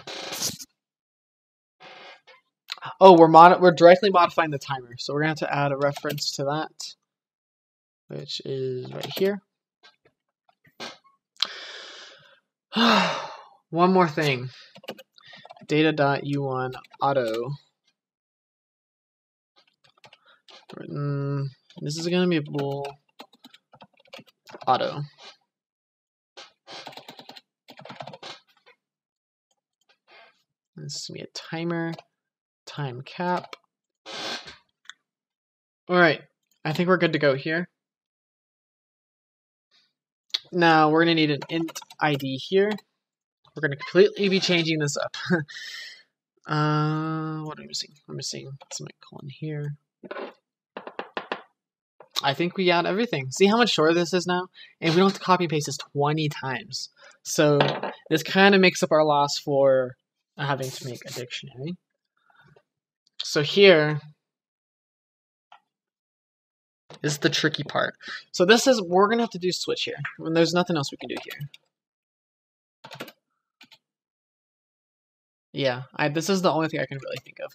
Oh, we're mod we're directly modifying the timer, so we're gonna have to add a reference to that, which is right here. One more thing. Data.u one auto. Mm, this is gonna be a bool auto. This is gonna be a timer. Time cap. Alright, I think we're good to go here. Now we're going to need an int I D here. We're going to completely be changing this up. uh, what are we missing? We're missing semicolon here. I think we got everything. See how much shorter this is now? And we don't have to copy and paste this twenty times. So this kind of makes up our loss for having to make a dictionary. So here, this is the tricky part. So this is, we're going to have to do switch here. And there's nothing else we can do here. Yeah, I, this is the only thing I can really think of.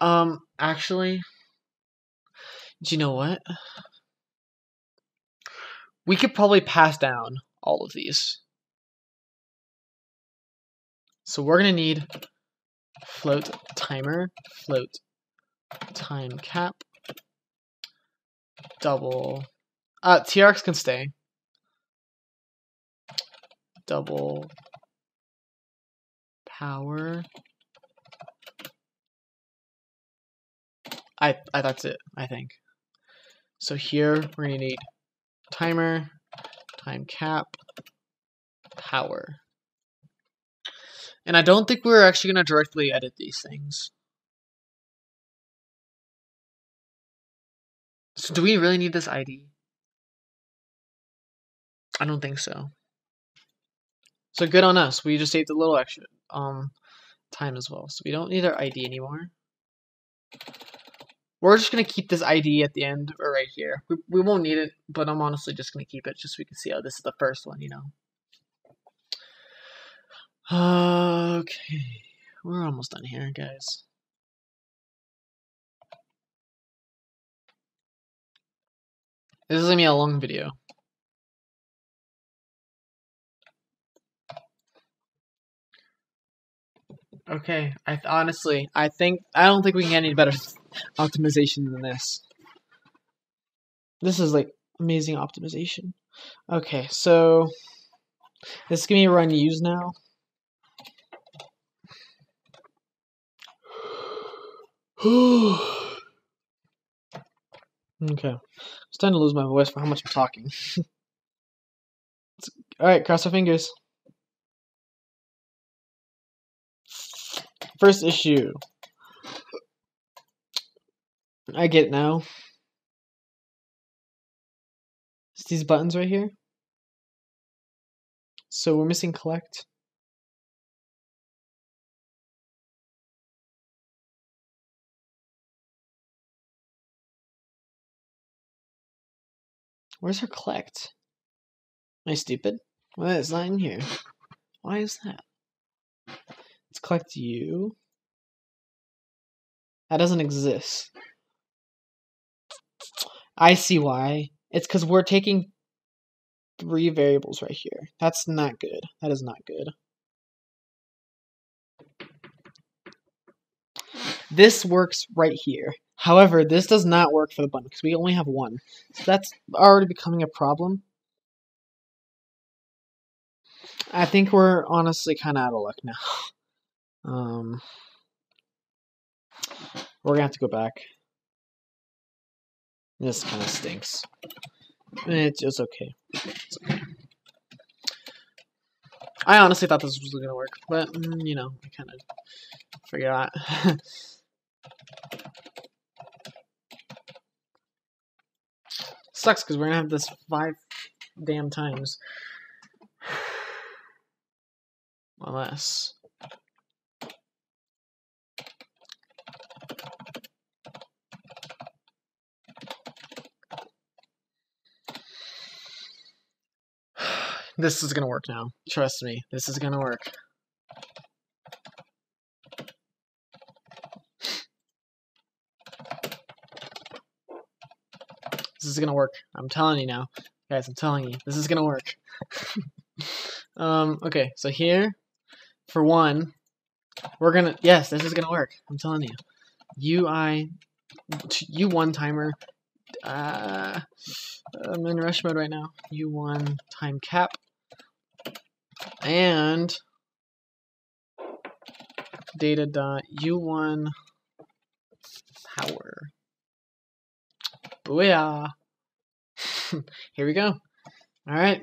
Um, actually, do you know what? We could probably pass down all of these. So we're going to need float timer, float time cap, double, uh, T R X can stay, double power, I, I that's it, I think. So here we're going to need timer, time cap, power. And I don't think we're actually going to directly edit these things. So do we really need this I D? I don't think so. So good on us. We just saved a little extra um, time as well. So we don't need our I D anymore. We're just going to keep this I D at the end or right here. We, we won't need it, but I'm honestly just going to keep it just so we can see, oh, this is the first one, you know. Okay, we're almost done here, guys. This is gonna be a long video. Okay, I th honestly, I think I don't think we can get any better optimization than this. This is like amazing optimization. Okay, so this is gonna be run use now. Okay, I'm starting to lose my voice for how much I'm talking. Alright, cross our fingers. First issue. I get it now. It's these buttons right here. So we're missing collect. Where's her collect? Am I stupid? Well, it's not in here. Why is that? Let's collect you. That doesn't exist. I see why. It's because we're taking three variables right here. That's not good. That is not good. This works right here. However, this does not work for the button because we only have one. So that's already becoming a problem. I think we're honestly kind of out of luck now. Um, we're going to have to go back. This kind of stinks. It's, it's okay. It's okay. I honestly thought this was going to work, but, you know, I kind of forgot. Sucks, because we're going to have this five damn times. Unless. This is going to work now. Trust me. This is going to work. This is going to work. I'm telling you now. Guys, I'm telling you. This is going to work. um, okay, so here, for one, we're going to... Yes, this is going to work. I'm telling you. U I... U one timer... Uh, I'm in rush mode right now. U one time cap. And data dot U one power. Booyah! Here we go. All right.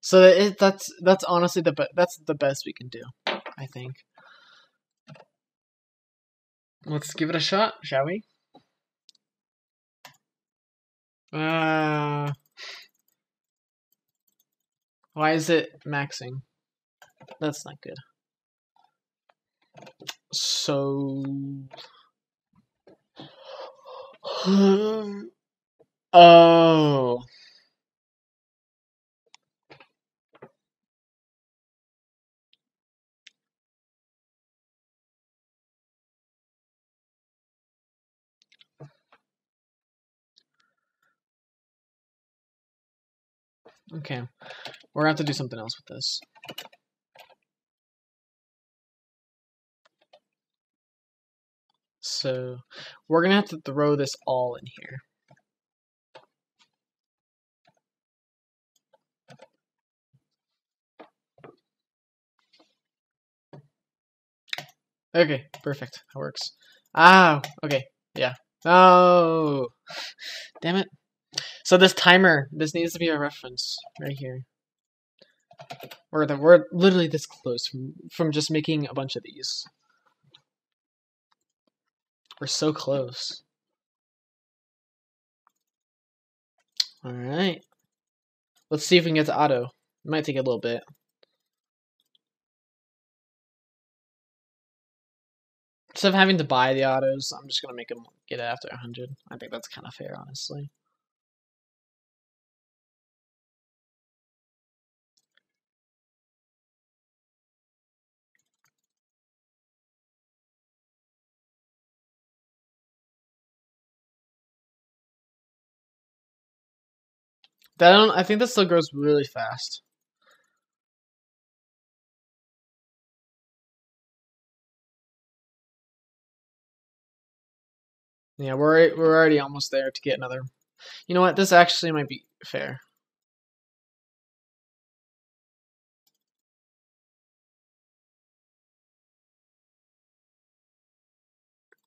So it, that's that's honestly the be that's the best we can do, I think. Let's give it a shot, shall we? Uh, why is it maxing? That's not good. So... oh... Okay, we're gonna have to do something else with this. So, we're gonna have to throw this all in here. Okay, perfect. That works. Ah, okay, yeah. Oh, damn it. So this timer, this needs to be a reference right here. We're, the, we're literally this close from, from just making a bunch of these. We're so close. Alright. Let's see if we can get to auto. It might take a little bit. Instead of having to buy the autos, I'm just going to make them get it after one hundred. I think that's kind of fair, honestly. That I, don't, I think this still grows really fast. Yeah, we're we're already almost there to get another. You know what? This actually might be fair.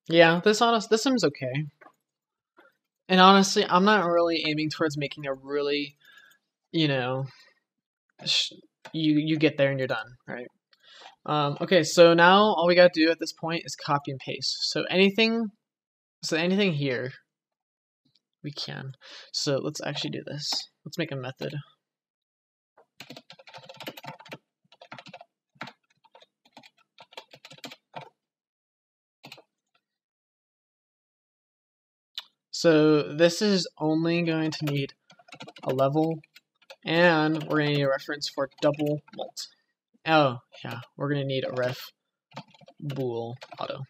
Yeah, this honest this seems okay. And honestly, I'm not really aiming towards making a really, you know, sh you you get there and you're done, right? Um, okay, so now all we gotta do at this point is copy and paste. So anything, so anything here, we can. So let's actually do this. Let's make a method. So this is only going to need a level, and we're going to need a reference for double mult. Oh, yeah, we're going to need a ref bool auto.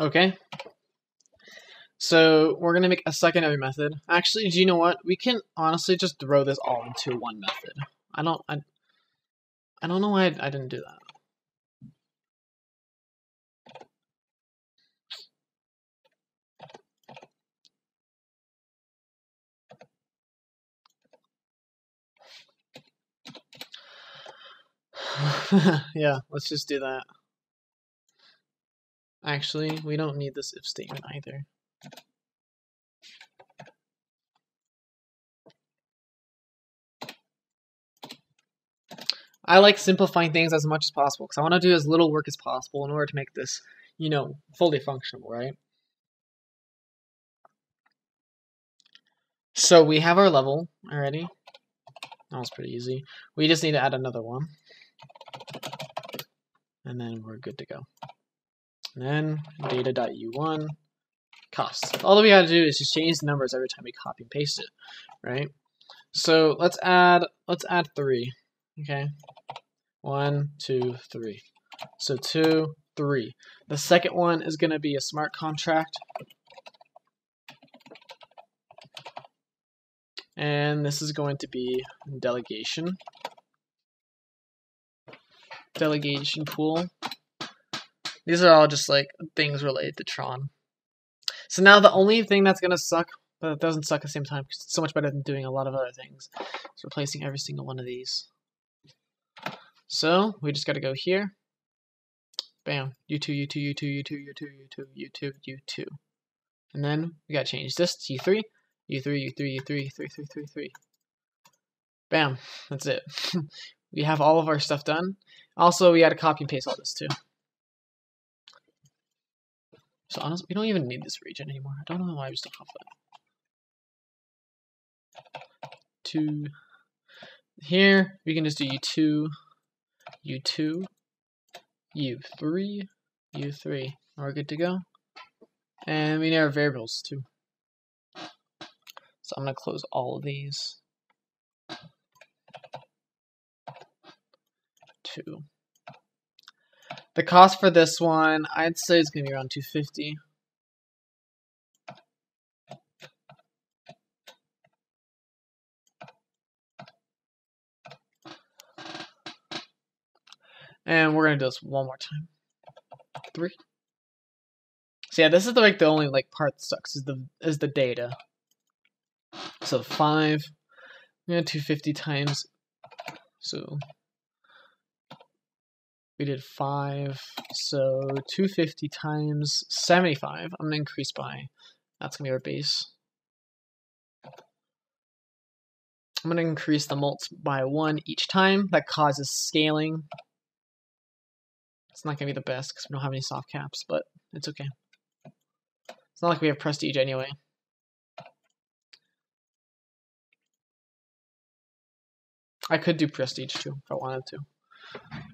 Okay. So we're going to make a secondary method. Actually, do you know what? We can honestly just throw this all into one method. I don't I, I don't know why I, I didn't do that. Yeah, let's just do that. Actually, we don't need this if statement either. I like simplifying things as much as possible because I want to do as little work as possible in order to make this, you know, fully functional, right? So we have our level already. That was pretty easy. We just need to add another one. And then we're good to go. And then data.u one. Costs. All that we gotta do is just change the numbers every time we copy and paste it, right? So let's add let's add three. Okay. One, two, three. So two, three. The second one is gonna be a smart contract. And this is going to be delegation. Delegation pool. These are all just like things related to Tron. So now the only thing that's going to suck, but it doesn't suck at the same time, because it's so much better than doing a lot of other things, is replacing every single one of these. So we just got to go here. Bam. U two, U two, U two, U two, U two, U two, U two, U two. And then we got to change this to U three, U three, U three, U three, U three, U three, U three. Bam. That's it. We have all of our stuff done. Also, we got to copy and paste all this too. So honestly, we don't even need this region anymore. I don't know why we still have that. Two. Here, we can just do U two, U two, U three, U three. And we're good to go. And we need our variables too. So I'm going to close all of these. Two. The cost for this one, I'd say it's going to be around two hundred fifty dollars. And we're going to do this one more time. Three. So yeah, this is the, like the only like part that sucks is the is the data. So five, you know, two hundred fifty times. So we did five, so two hundred fifty times seventy-five. I'm gonna increase by, that's gonna be our base. I'm gonna increase the mults by one each time. That causes scaling. It's not gonna be the best because we don't have any soft caps, but it's okay. It's not like we have prestige anyway. I could do prestige too if I wanted to.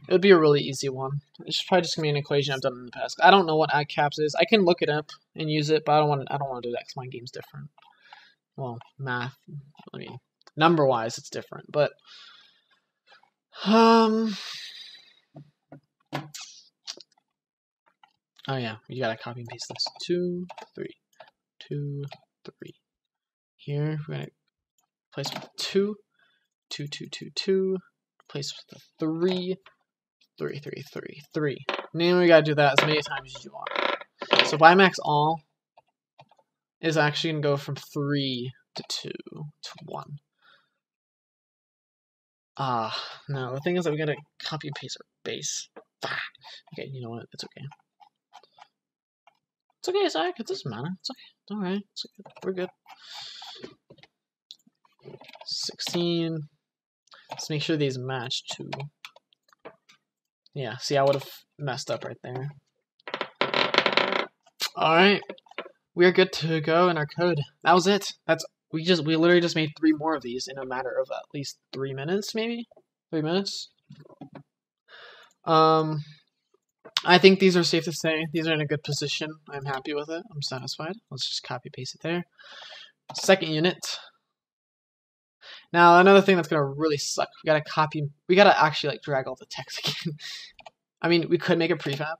It would be a really easy one. It's probably just gonna be an equation I've done in the past. I don't know what ad caps is. I can look it up and use it, but I don't want. I don't want to do that because my game's different. Well, math. I mean, number-wise, it's different, but um. Oh yeah, you gotta copy and paste this. Two, three, two, three. Here we're gonna place with two, two, two, two, two. Place with the three, three, three, three, three. And then we gotta do that as many times as you want. So Vimax all is actually gonna go from three to two to one. Ah, uh, no, the thing is that we gotta copy and paste our base. Ah, okay, you know what? It's okay. It's okay, Zach. It doesn't matter. It's okay. It's alright. Okay. We're good. sixteen. Let's make sure these match too. Yeah, see, I would have messed up right there. Alright, we are good to go in our code. That was it. That's we just we literally just made three more of these in a matter of at least three minutes, maybe? Three minutes? Um, I think these are safe to say. These are in a good position. I'm happy with it. I'm satisfied. Let's just copy paste it there. Second unit. Now, another thing that's going to really suck, we got to copy, we got to actually like drag all the text again. I mean, we could make a prefab.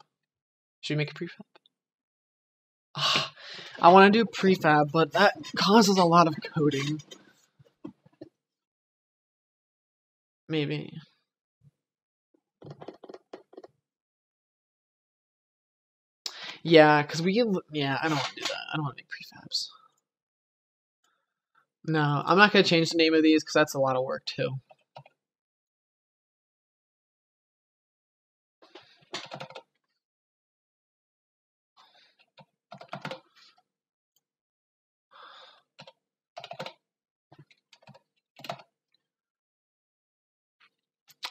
Should we make a prefab? uh, I want to do prefab, but that causes a lot of coding. Maybe. Yeah, because we can... Yeah, I don't want to do that. I don't want to make prefabs. No, I'm not going to change the name of these because that's a lot of work, too.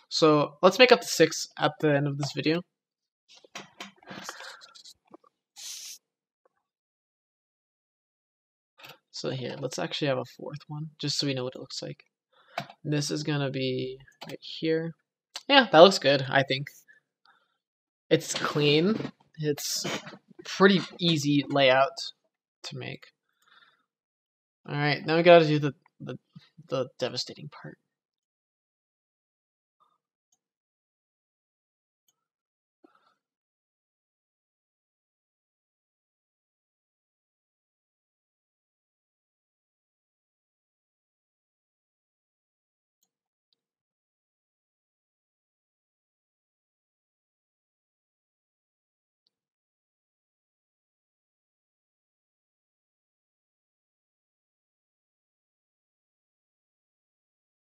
So let's make up the six at the end of this video. So here, let's actually have a fourth one, just so we know what it looks like. This is gonna be right here. Yeah, that looks good, I think. It's clean. It's pretty easy layout to make. All right, now we gotta do the, the, the devastating part.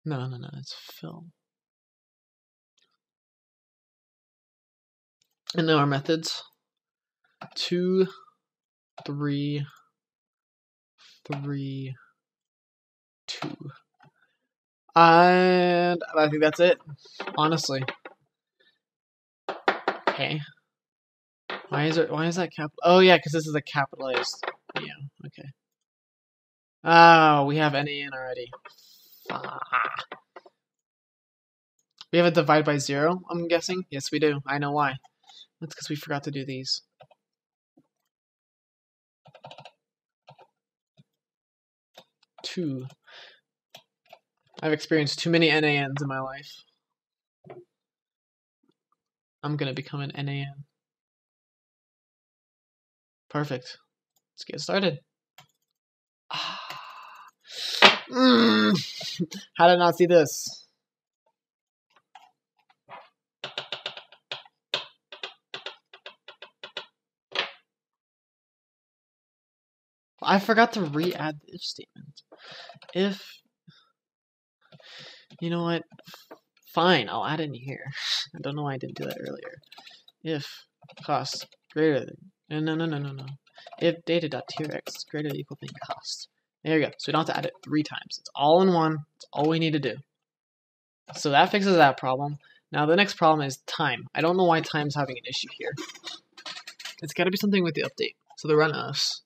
No, no, no, it's fill. And now our methods. Two, three, three, two. And I think that's it, honestly. Okay. Why is it, why is that cap? Oh yeah, because this is a capitalized. Yeah, okay. Oh, we have N A in already. Ah. We have a divide by zero, I'm guessing. Yes, we do. I know why. That's because we forgot to do these. Two. I've experienced too many N A Ns in my life. I'm going to become an N A N. Perfect. Let's get started. Ah. Mm. How did I not see this? I forgot to re-add the if statement. If... You know what? Fine, I'll add in here. I don't know why I didn't do that earlier. If cost greater than... No, no, no, no, no. If data.trx is greater than equal than cost. There you go. So we don't have to add it three times. It's all in one. It's all we need to do. So that fixes that problem. Now the next problem is time. I don't know why time's having an issue here. It's got to be something with the update. So the run-offs.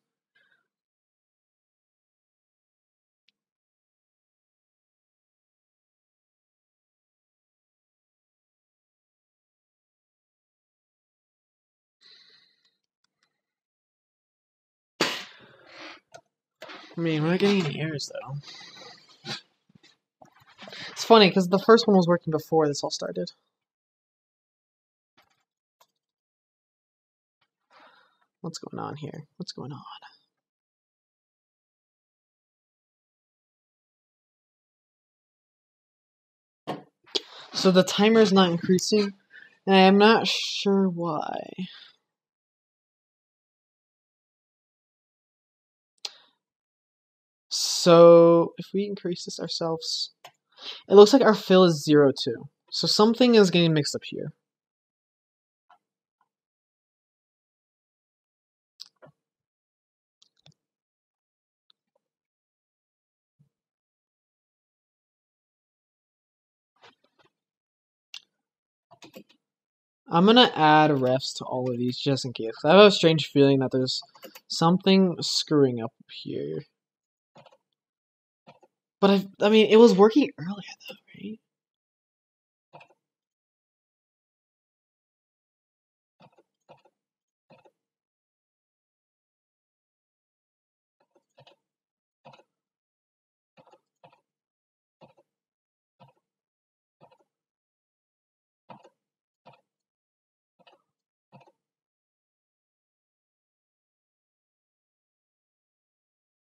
I mean, we're not getting any errors, though. It's funny, because the first one was working before this all started. What's going on here? What's going on? So the timer is not increasing, and I am not sure why. So if we increase this ourselves, it looks like our fill is zero too. So something is getting mixed up here. I'm gonna add refs to all of these just in case. I have a strange feeling that there's something screwing up here. But, I I mean, it was working earlier, though, right?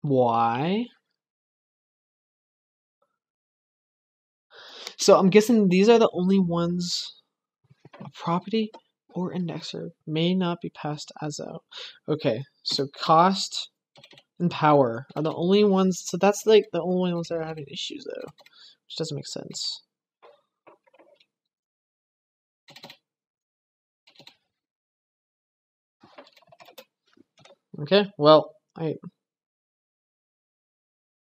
Why? So I'm guessing these are the only ones a property or indexer may not be passed as a. Okay, so cost and power are the only ones. So that's like the only ones that are having issues though, which doesn't make sense. Okay, well, I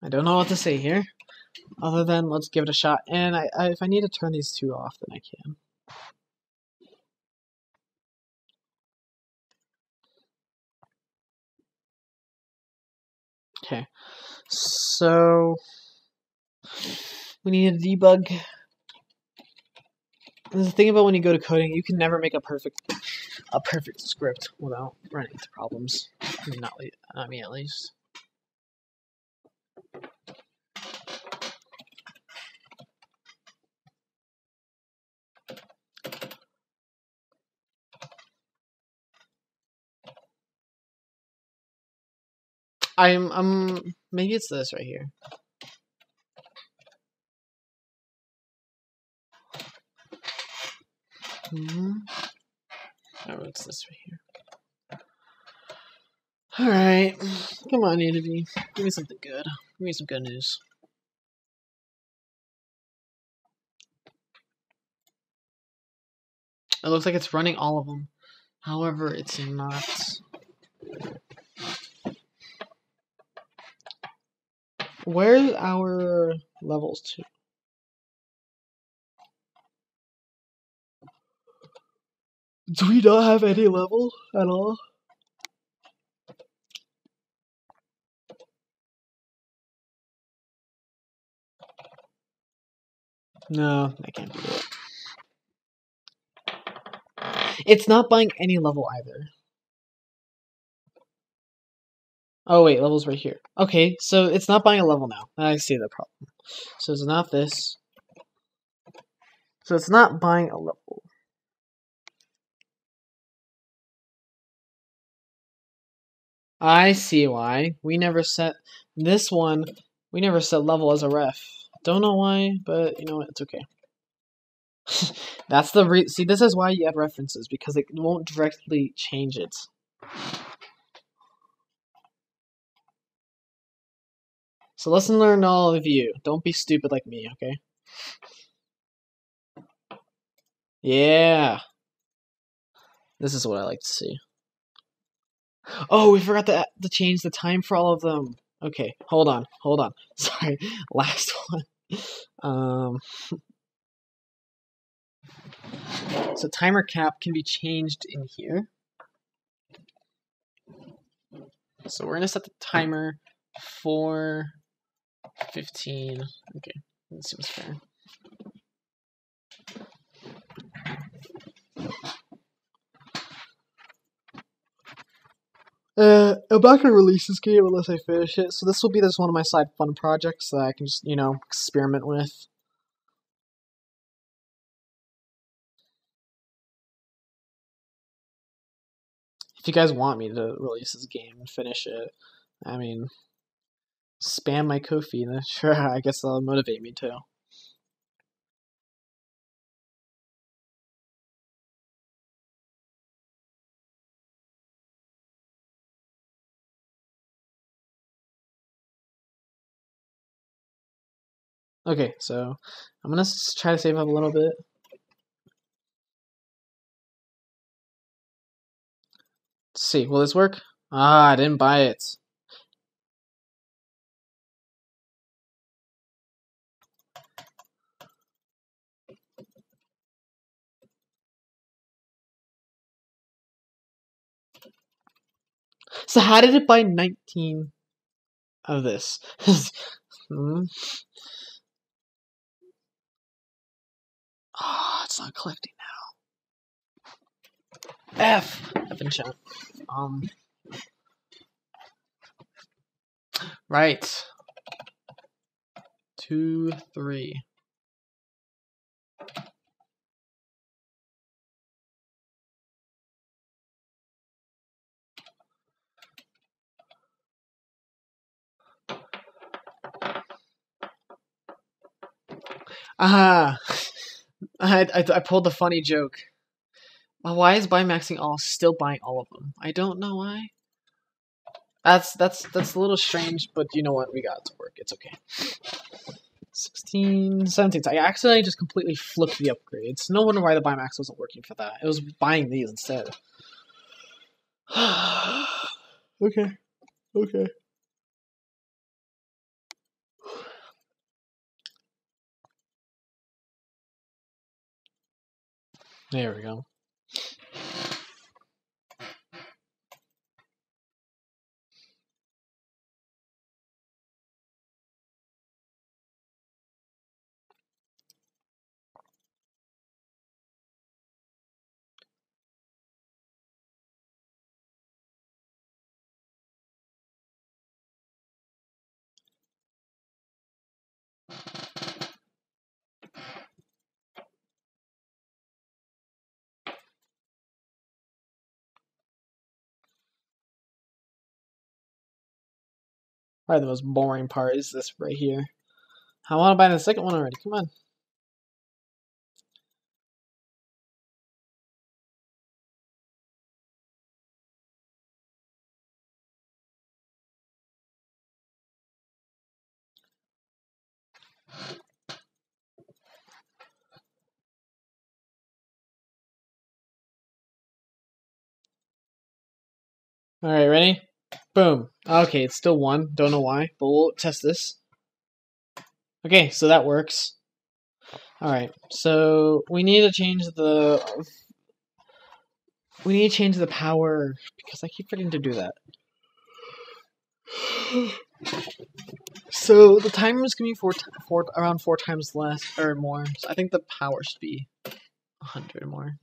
I don't know what to say here, other than let's give it a shot. And I, I if I need to turn these two off, then I can. Okay, so we need to debug. The thing about when you go to coding, you can never make a perfect a perfect script without running into problems. I mean, not, not me, at least. I'm um maybe it's this right here. Mm-hmm. Oh, it's this right here. Alright. Come on, Unity. Give me something good. Give me some good news. It looks like it's running all of them. However, it's not. Where's our levels to? Do we not have any level at all? No, I can't do it. It's not buying any level either. Oh wait, level's right here. Okay, so it's not buying a level now. I see the problem. So it's not this. So it's not buying a level. I see why. We never set this one, we never set level as a ref. Don't know why, but you know what, it's okay. That's the re- see, this is why you have references, because it won't directly change it. So lesson learned, all of you. Don't be stupid like me, okay? Yeah. This is what I like to see. Oh, we forgot to, to change the time for all of them. Okay, hold on, hold on. Sorry, last one. Um, so timer cap can be changed in here. So we're gonna set the timer for fifteen. Okay, that seems fair. Uh, I'm not gonna release this game unless I finish it. So this will be this one of my side fun projects that I can just, you know, experiment with. If you guys want me to release this game and finish it, I mean, spam my Ko-fi, then sure, I guess that'll motivate me too. Okay, so I'm gonna try to save up a little bit. Let's see, will this work? Ah, I didn't buy it. So how did it buy nineteen of this? hmm. Oh, it's not collecting now. F! F in chat. Um. Right. Two, three. Ah, I, I, I pulled the funny joke. Why is buy maxing all still buying all of them? I don't know why. That's that's that's a little strange, but you know what? We got it to work. It's okay. sixteen, seventeen. I accidentally just completely flipped the upgrades. No wonder why the buy max wasn't working for that. It was buying these instead. Okay. Okay. There we go. Probably the most boring part is this right here. I want to buy the second one already. Come on. All right, ready? Boom. Okay, it's still one. Don't know why, but we'll test this. Okay, so that works. Alright, so we need to change the... We need to change the power, because I keep forgetting to do that. So the timer is going to be four, four, around four times less, or more. So I think the power should be one hundred more.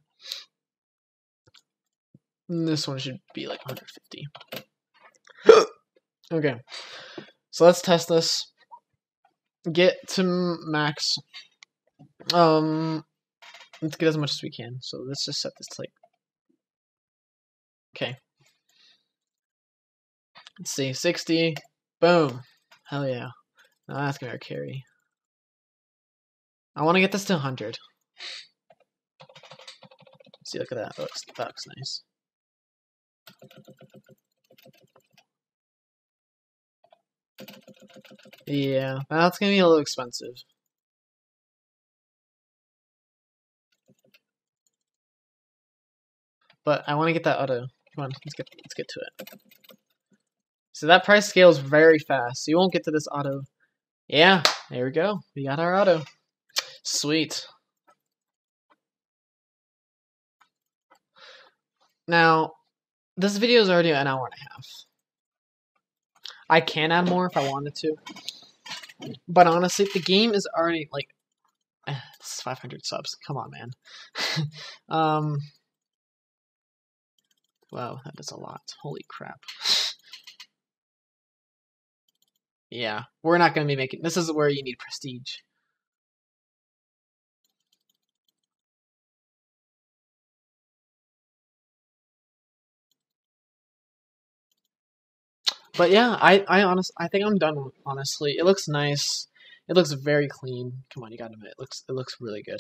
And this one should be like one hundred fifty. Okay, so let's test this. Get to max. Um, let's get as much as we can. So let's just set this to like. Okay. Let's see, sixty. Boom. Hell yeah. Now that's gonna be our carry. I want to get this to one hundred. See, look at that. That looks, that looks nice. Yeah, that's gonna be a little expensive. But I want to get that auto. Come on, let's get let's get to it. So that price scales very fast. So you won't get to this auto. Yeah, there we go. We got our auto. Sweet. Now, this video is already an hour and a half. I can add more if I wanted to. But honestly, the game is already, like, it's five hundred subs. Come on, man. um, wow, that is a lot. Holy crap. Yeah, we're not going to be making... This is where you need prestige. But yeah, I I honest I think I'm done. Honestly, it looks nice. It looks very clean. Come on, you gotta admit, it looks it looks really good.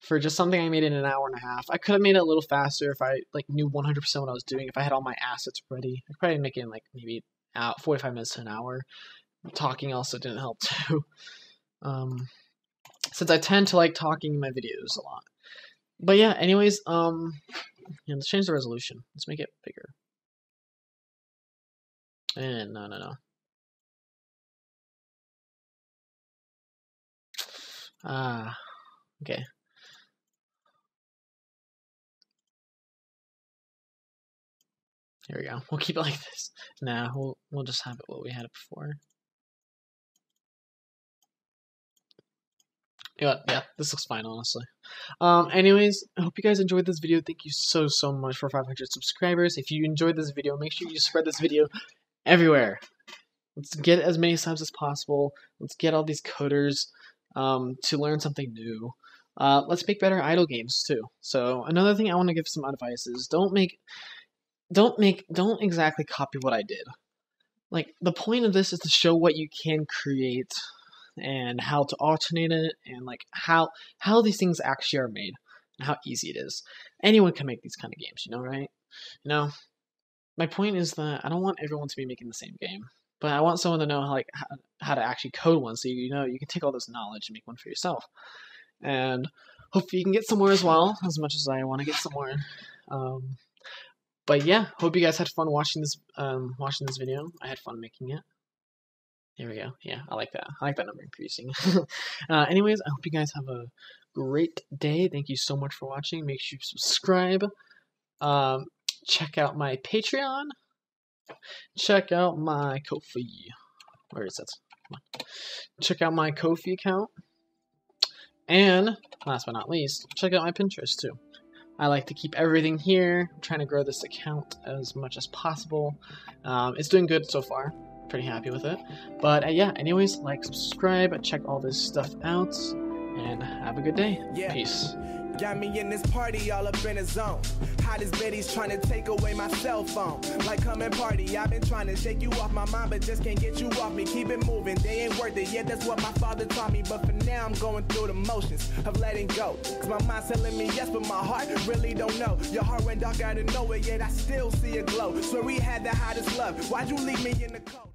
For just something I made in an hour and a half, I could have made it a little faster if I like knew one hundred percent what I was doing. If I had all my assets ready, I could probably make it in like maybe out forty-five minutes to an hour. Talking also didn't help too, um, since I tend to like talking in my videos a lot. But yeah, anyways, um, yeah, let's change the resolution. Let's make it bigger. And no, no, no. Ah, okay. Here we go. We'll keep it like this. Nah, we'll we'll just have it what we had it before. Yeah, yeah, this looks fine, honestly. Um, anyways, I hope you guys enjoyed this video. Thank you so so much for five hundred subscribers. If you enjoyed this video, make sure you spread this video everywhere. Let's get as many subs as possible. Let's get all these coders um, to learn something new. Uh, let's make better idle games too. So another thing I want to give some advice is don't make, don't make, don't exactly copy what I did. Like the point of this is to show what you can create. and how to alternate it, and like how how these things actually are made and how easy it is. Anyone can make these kind of games, you know, right? You know, my point is that I don't want everyone to be making the same game, but I want someone to know how, like how, how to actually code one, so you, you know you can take all this knowledge and make one for yourself. And hopefully you can get somewhere as well, as much as I want to get somewhere. Um, but yeah, hope you guys had fun watching this um, watching this video. I had fun making it. There we go. Yeah, I like that. I like that number increasing. uh, anyways, I hope you guys have a great day. Thank you so much for watching. Make sure you subscribe. Um, check out my Patreon. Check out my Ko-fi. Where is it? Check out my Ko-fi account. And last but not least, check out my Pinterest too. I like to keep everything here. I'm trying to grow this account as much as possible. Um, it's doing good so far. Pretty happy with it. But uh, yeah, anyways, like, subscribe, check all this stuff out, and have a good day. Yeah. Peace. Got me in this party, all up in the zone. Hot as Betty's trying to take away my cell phone. Like, come and party, I've been trying to shake you off my mind, but just can't get you off me. Keep it moving, they ain't worth it. Yeah, that's what my father taught me, but for now I'm going through the motions of letting go. Cause my mind's telling me yes, but my heart really don't know. Your heart went dark out of nowhere, yet I still see a glow. Swear we had the hottest love, why'd you leave me in the cold?